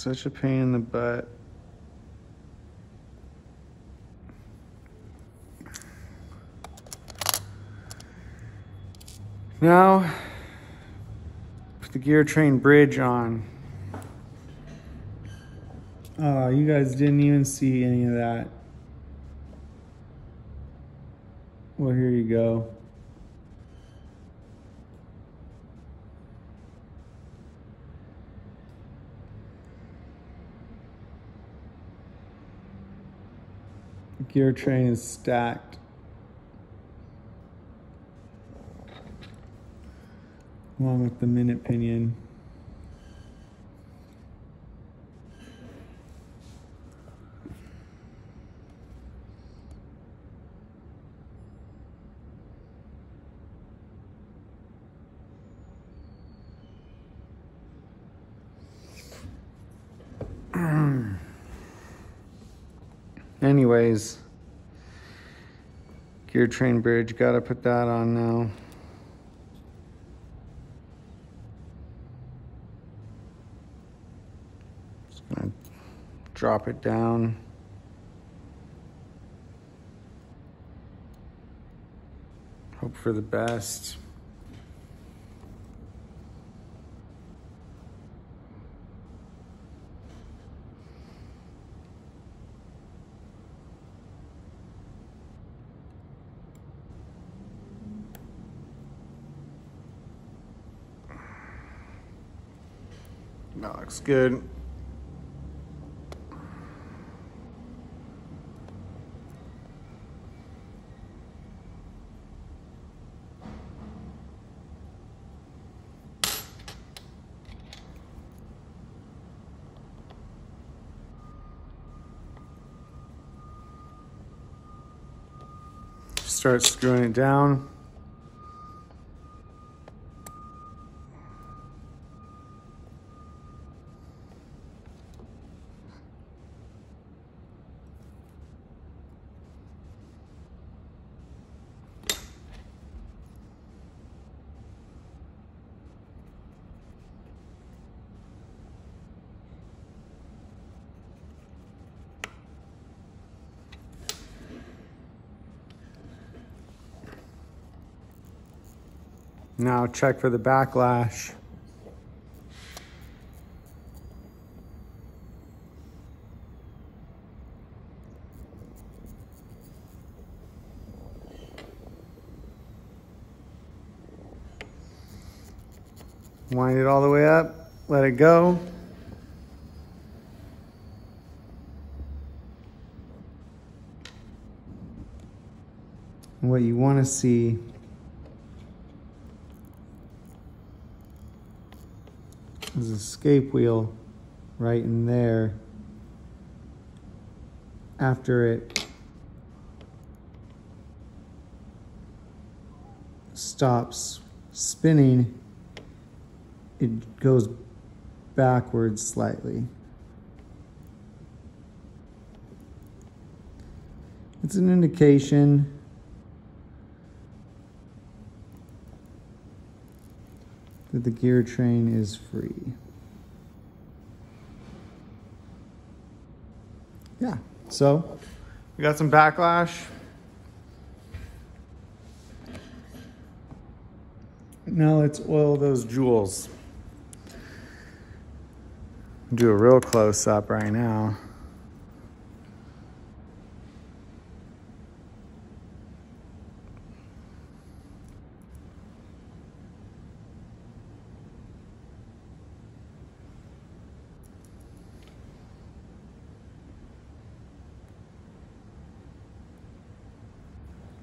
Such a pain in the butt. Now, put the gear train bridge on. Oh, you guys didn't even see any of that. Well, here you go. The gear train is stacked. Along with the minute pinion. Anyways, gear train bridge, gotta put that on now. Drop it down. Hope for the best. That looks good. Start screwing it down. Now check for the backlash. Wind it all the way up, let it go. And what you want to see is escape wheel right in there after it stops spinning. It goes backwards slightly. It's an indication that the gear train is free. Yeah, so we got some backlash. Now let's oil those jewels. Do a real close up right now.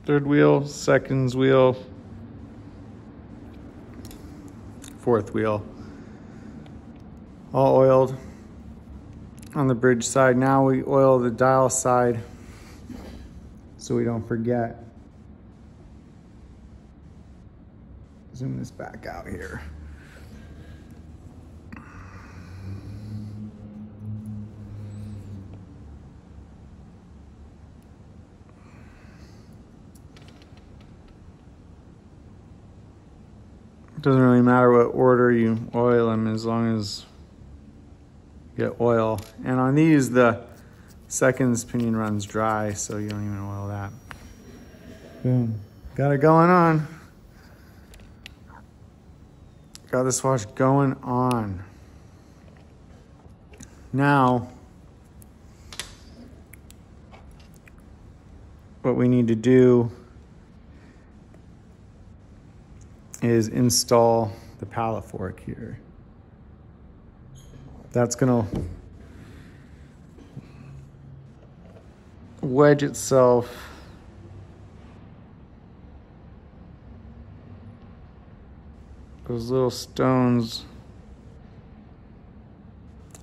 Third wheel, seconds wheel, fourth wheel, all oiled on the bridge side. Now we oil the dial side so we don't forget. Zoom this back out here. Doesn't really matter what order you oil them as long as get oil. And on these, the seconds pinion runs dry, so you don't even oil that. Boom. Got it going on. Got this watch going on. Now, what we need to do is install the pallet fork here. That's gonna wedge itself . Those little stones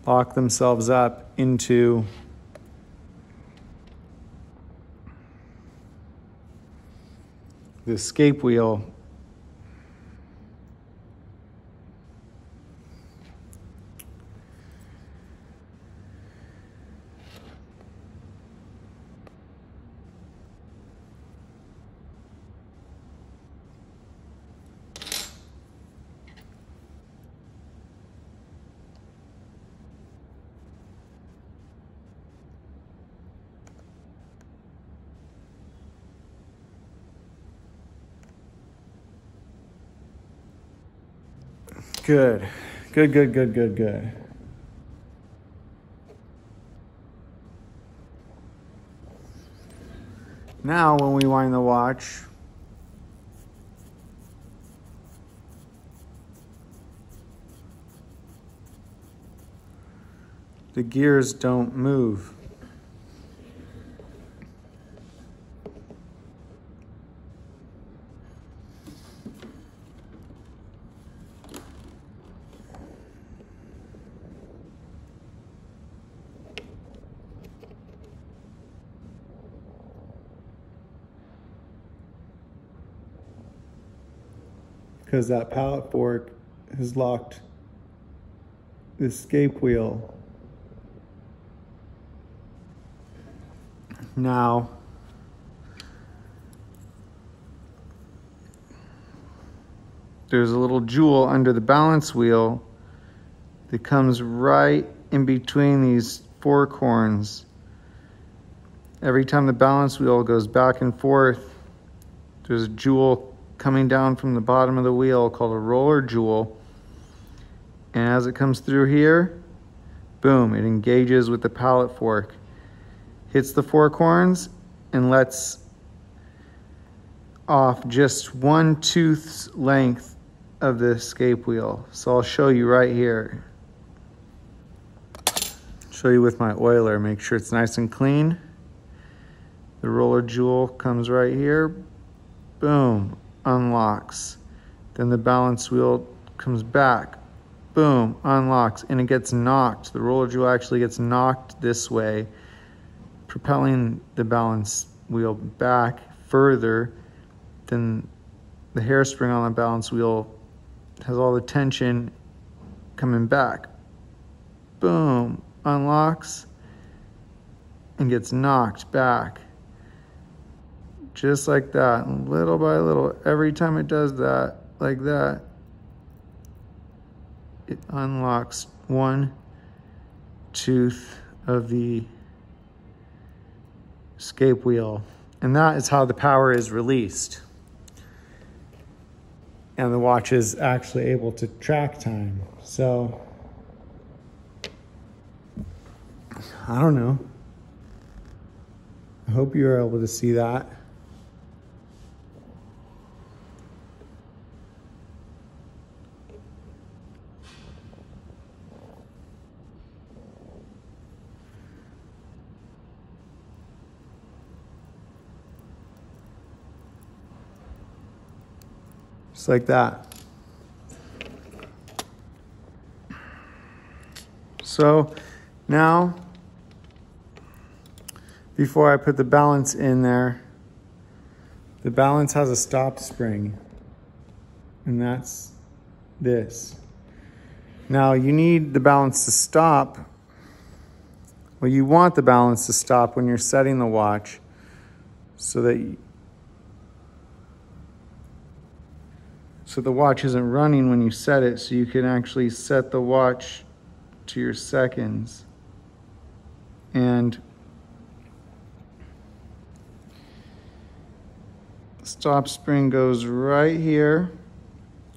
lock themselves up into the escape wheel . Good, good, good, good, good, good. Now, when we wind the watch, the gears don't move. Because that pallet fork has locked the escape wheel. Now, there's a little jewel under the balance wheel that comes right in between these fork horns. Every time the balance wheel goes back and forth, there's a jewel coming down from the bottom of the wheel called a roller jewel. And as it comes through here, boom, it engages with the pallet fork, hits the fork horns, and lets off just one tooth's length of the escape wheel. So I'll show you right here. Show you with my oiler, make sure it's nice and clean. The roller jewel comes right here, boom. Unlocks, then the balance wheel comes back, boom, unlocks, and it gets knocked. The roller jewel actually gets knocked this way, propelling the balance wheel back further. Then the hairspring on the balance wheel has all the tension coming back, boom, unlocks, and gets knocked back. Just like that, little by little. Every time it does that, like that, it unlocks one tooth of the escape wheel. And that is how the power is released. And the watch is actually able to track time. So, I don't know. I hope you were able to see that. Just like that. So now, before I put the balance in there, the balance has a stop spring, and that's this. Now you need the balance to stop. Well, you want the balance to stop when you're setting the watch so that you So the watch isn't running when you set it, so you can actually set the watch to your seconds. And stop spring goes right here,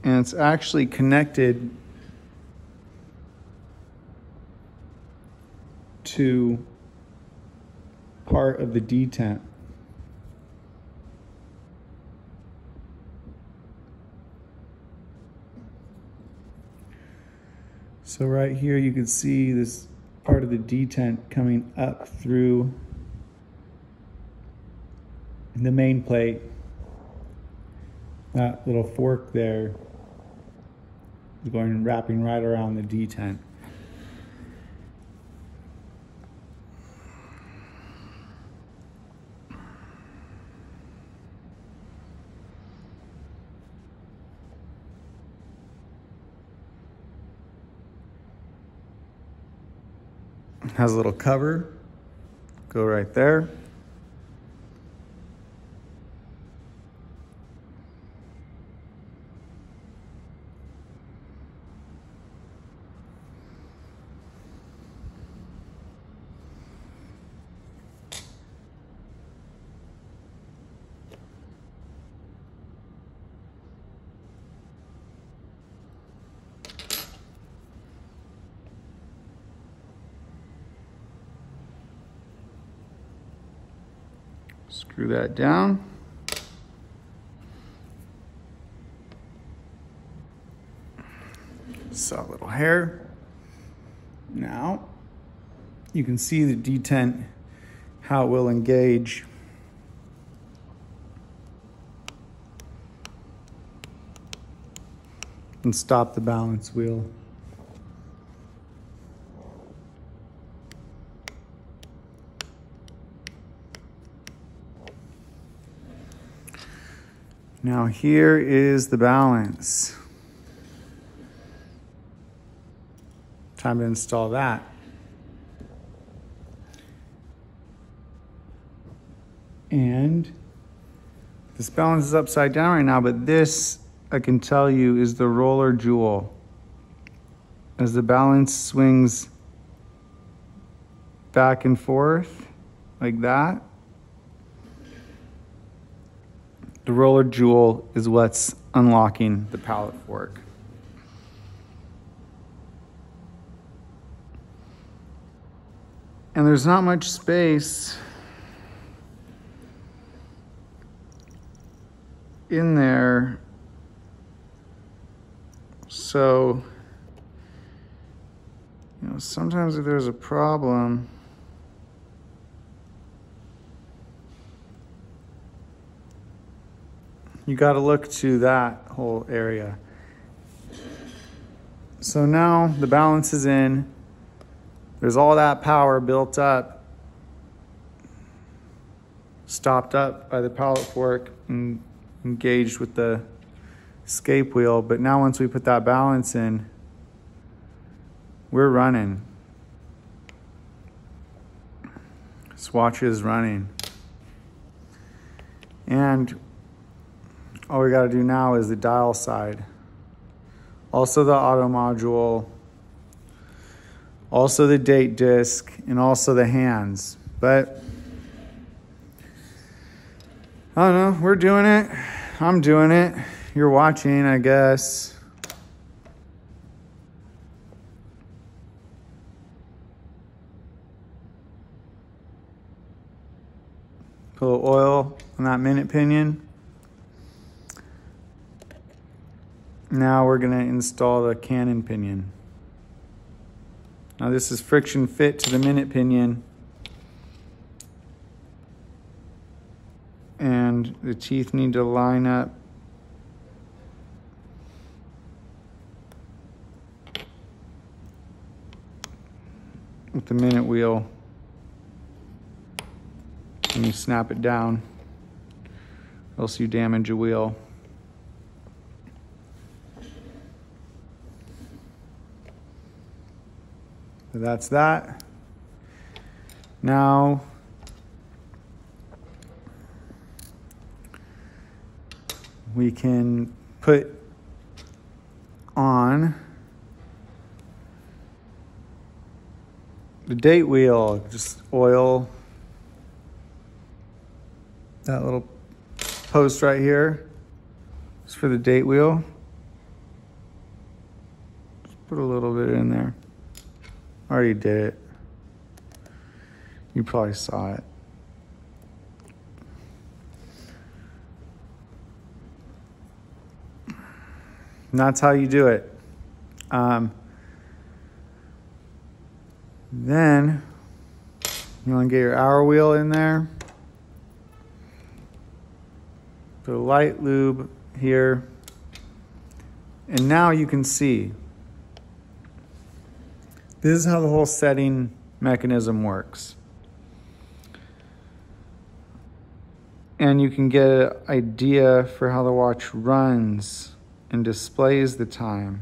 and it's actually connected to part of the detent. So right here you can see this part of the detent coming up through the main plate. That little fork there is going wrapping right around the detent. Has a little cover, go right there. Screw that down. Saw a little hair. Now you can see the detent, how it will engage. And stop the balance wheel. Now here is the balance. Time to install that. And this balance is upside down right now, but this, I can tell you, is the roller jewel. As the balance swings back and forth like that, the roller jewel is what's unlocking the pallet fork. And there's not much space in there. So, you know, sometimes if there's a problem, you got to look to that whole area. So now the balance is in. There's all that power built up, stopped up by the pallet fork and engaged with the escape wheel. But now once we put that balance in, we're running. Swatch is running. And all we gotta do now is the dial side. Also the auto module, also the date disc, and also the hands. But I don't know, we're doing it. I'm doing it. You're watching, I guess. Put a little oil on that minute pinion. Now we're gonna install the cannon pinion. Now this is friction fit to the minute pinion. And the teeth need to line up. With the minute wheel. And you snap it down. Else you damage a wheel. So that's that. Now, we can put on the date wheel, just oil that little post right here. It's for the date wheel. Just put a little bit in there. I already did it. You probably saw it. And that's how you do it. Um, then you want to get your hour wheel in there. Put a light lube here. And now you can see. This is how the whole setting mechanism works. And you can get an idea for how the watch runs and displays the time.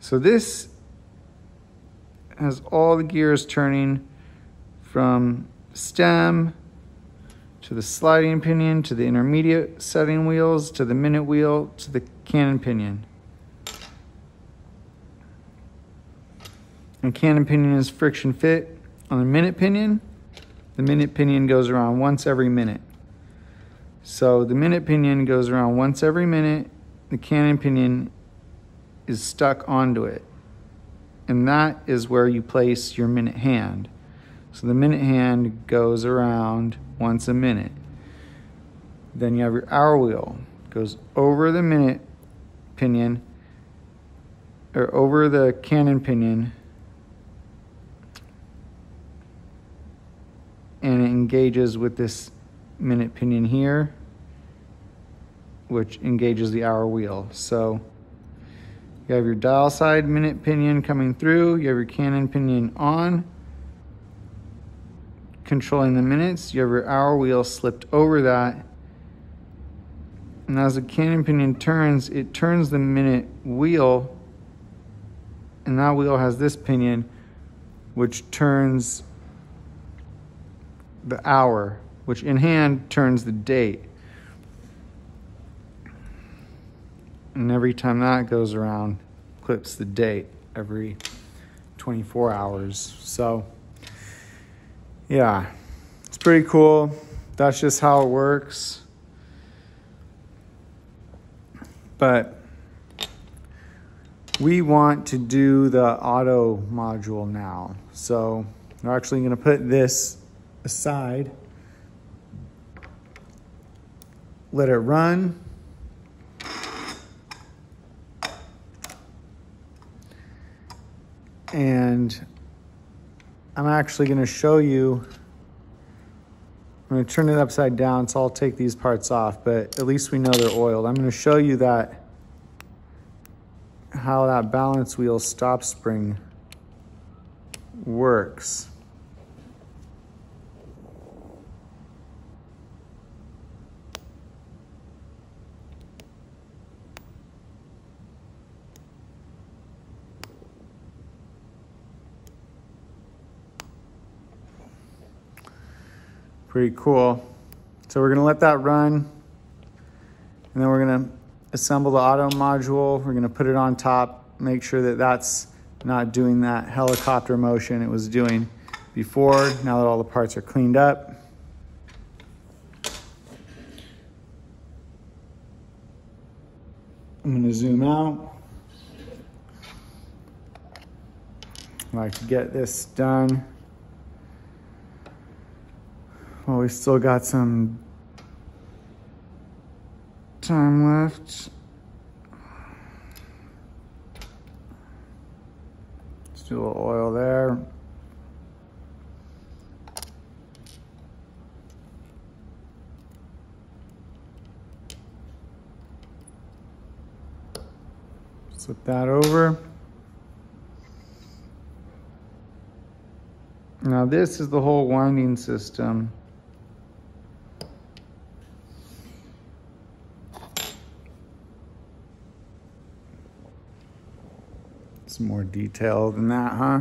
So this has all the gears turning from stem to the sliding pinion, to the intermediate setting wheels, to the minute wheel, to the cannon pinion. And cannon pinion is friction fit on the minute pinion. The minute pinion goes around once every minute. So the minute pinion goes around once every minute. The cannon pinion is stuck onto it. And that is where you place your minute hand. So the minute hand goes around once a minute. Then you have your hour wheel. It goes over the minute pinion, or over the cannon pinion, and it engages with this minute pinion here, which engages the hour wheel. So you have your dial side minute pinion coming through, you have your cannon pinion on, controlling the minutes, you have your hour wheel slipped over that, and as the cannon pinion turns, it turns the minute wheel, and that wheel has this pinion, which turns the hour, which in hand turns the date. And every time that goes around, clips the date every twenty-four hours. So yeah, it's pretty cool. That's just how it works. But we want to do the auto module now. So we're actually going to put this aside, let it run. And I'm actually going to show you, I'm going to turn it upside down, so I'll take these parts off, but at least we know they're oiled. I'm going to show you that, how that balance wheel stop spring works. Pretty cool. So we're going to let that run, and then we're going to assemble the auto module. We're going to put it on top, make sure that that's not doing that helicopter motion it was doing before, now that all the parts are cleaned up. I'm going to zoom out. I'd like to get this done. Well, we still got some time left. Let's do a little oil there. Slip that over. Now this is the whole winding system. More detail than that, huh?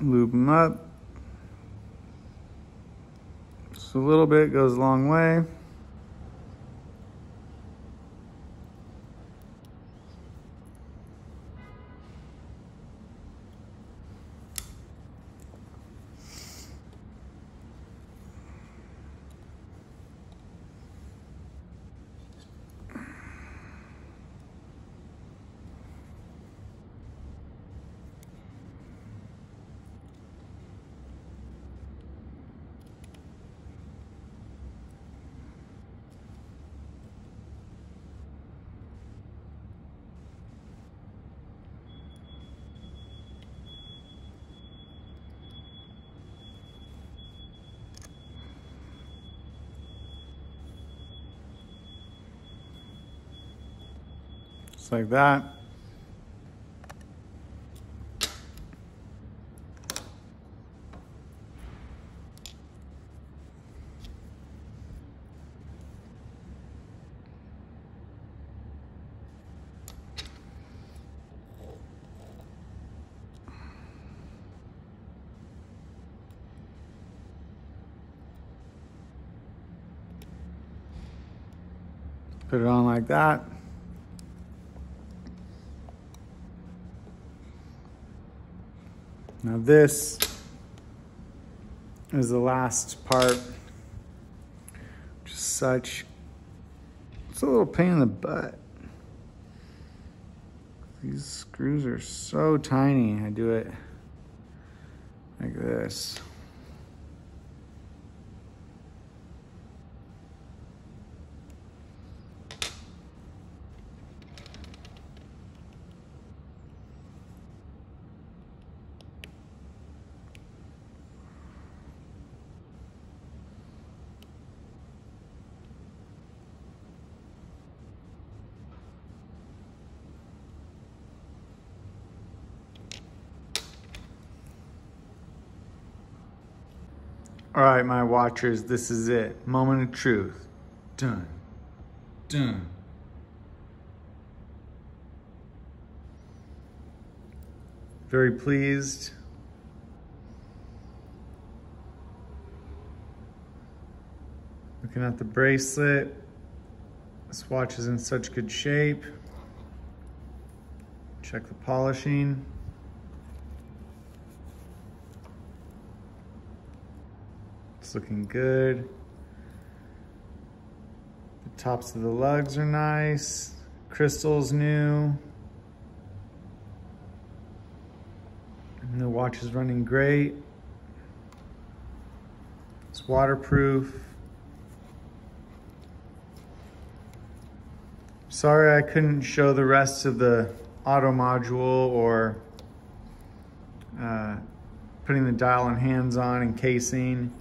lube them up. Just a little bit, goes a long way. Just like that. Put it on like that. Now this is the last part, just such, it's a little pain in the butt. These screws are so tiny. I do it like this. All right, my watchers, this is it. Moment of truth. Done. Done. Very pleased. Looking at the bracelet. This watch is in such good shape. Check the polishing. Looking good. The tops of the lugs are nice. Crystal's new. And the watch is running great. It's waterproof. Sorry I couldn't show the rest of the auto module or uh, putting the dial and hands on and casing.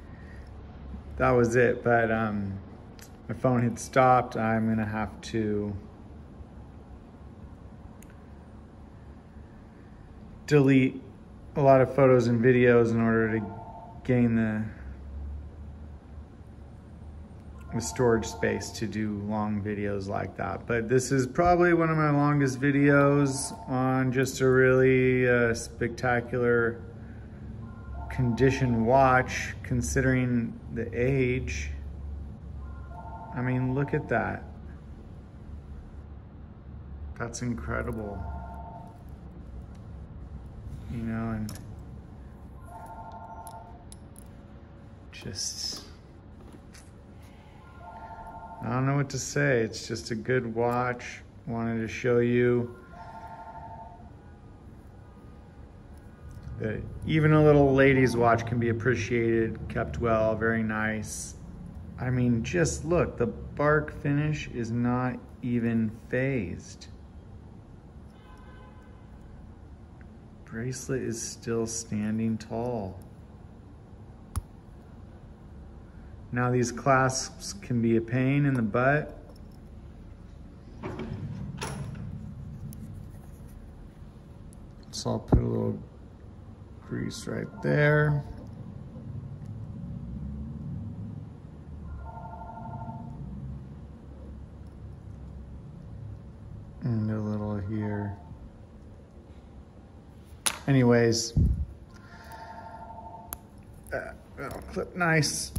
That was it, but um, my phone had stopped. I'm gonna have to delete a lot of photos and videos in order to gain the, the storage space to do long videos like that. But this is probably one of my longest videos on just a really uh, spectacular condition watch, considering the age. I mean, look at that. That's incredible. You know, and just, I don't know what to say. It's just a good watch. Wanted to show you that even a little lady's watch can be appreciated, kept well, very nice. I mean, just look, the bark finish is not even phased. Bracelet is still standing tall. Now these clasps can be a pain in the butt. So I'll put a little grease right there. And a little here. Anyways, Look nice.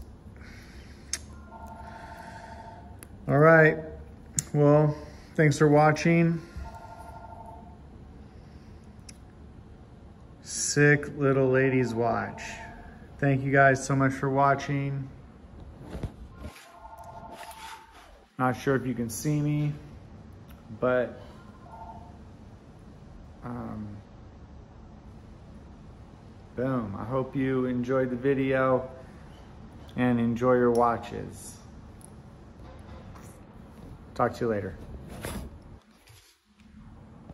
All right. Well, thanks for watching. Sick little lady's watch. Thank you guys so much for watching. Not sure if you can see me, but um, boom. I hope you enjoyed the video and enjoy your watches. Talk to you later.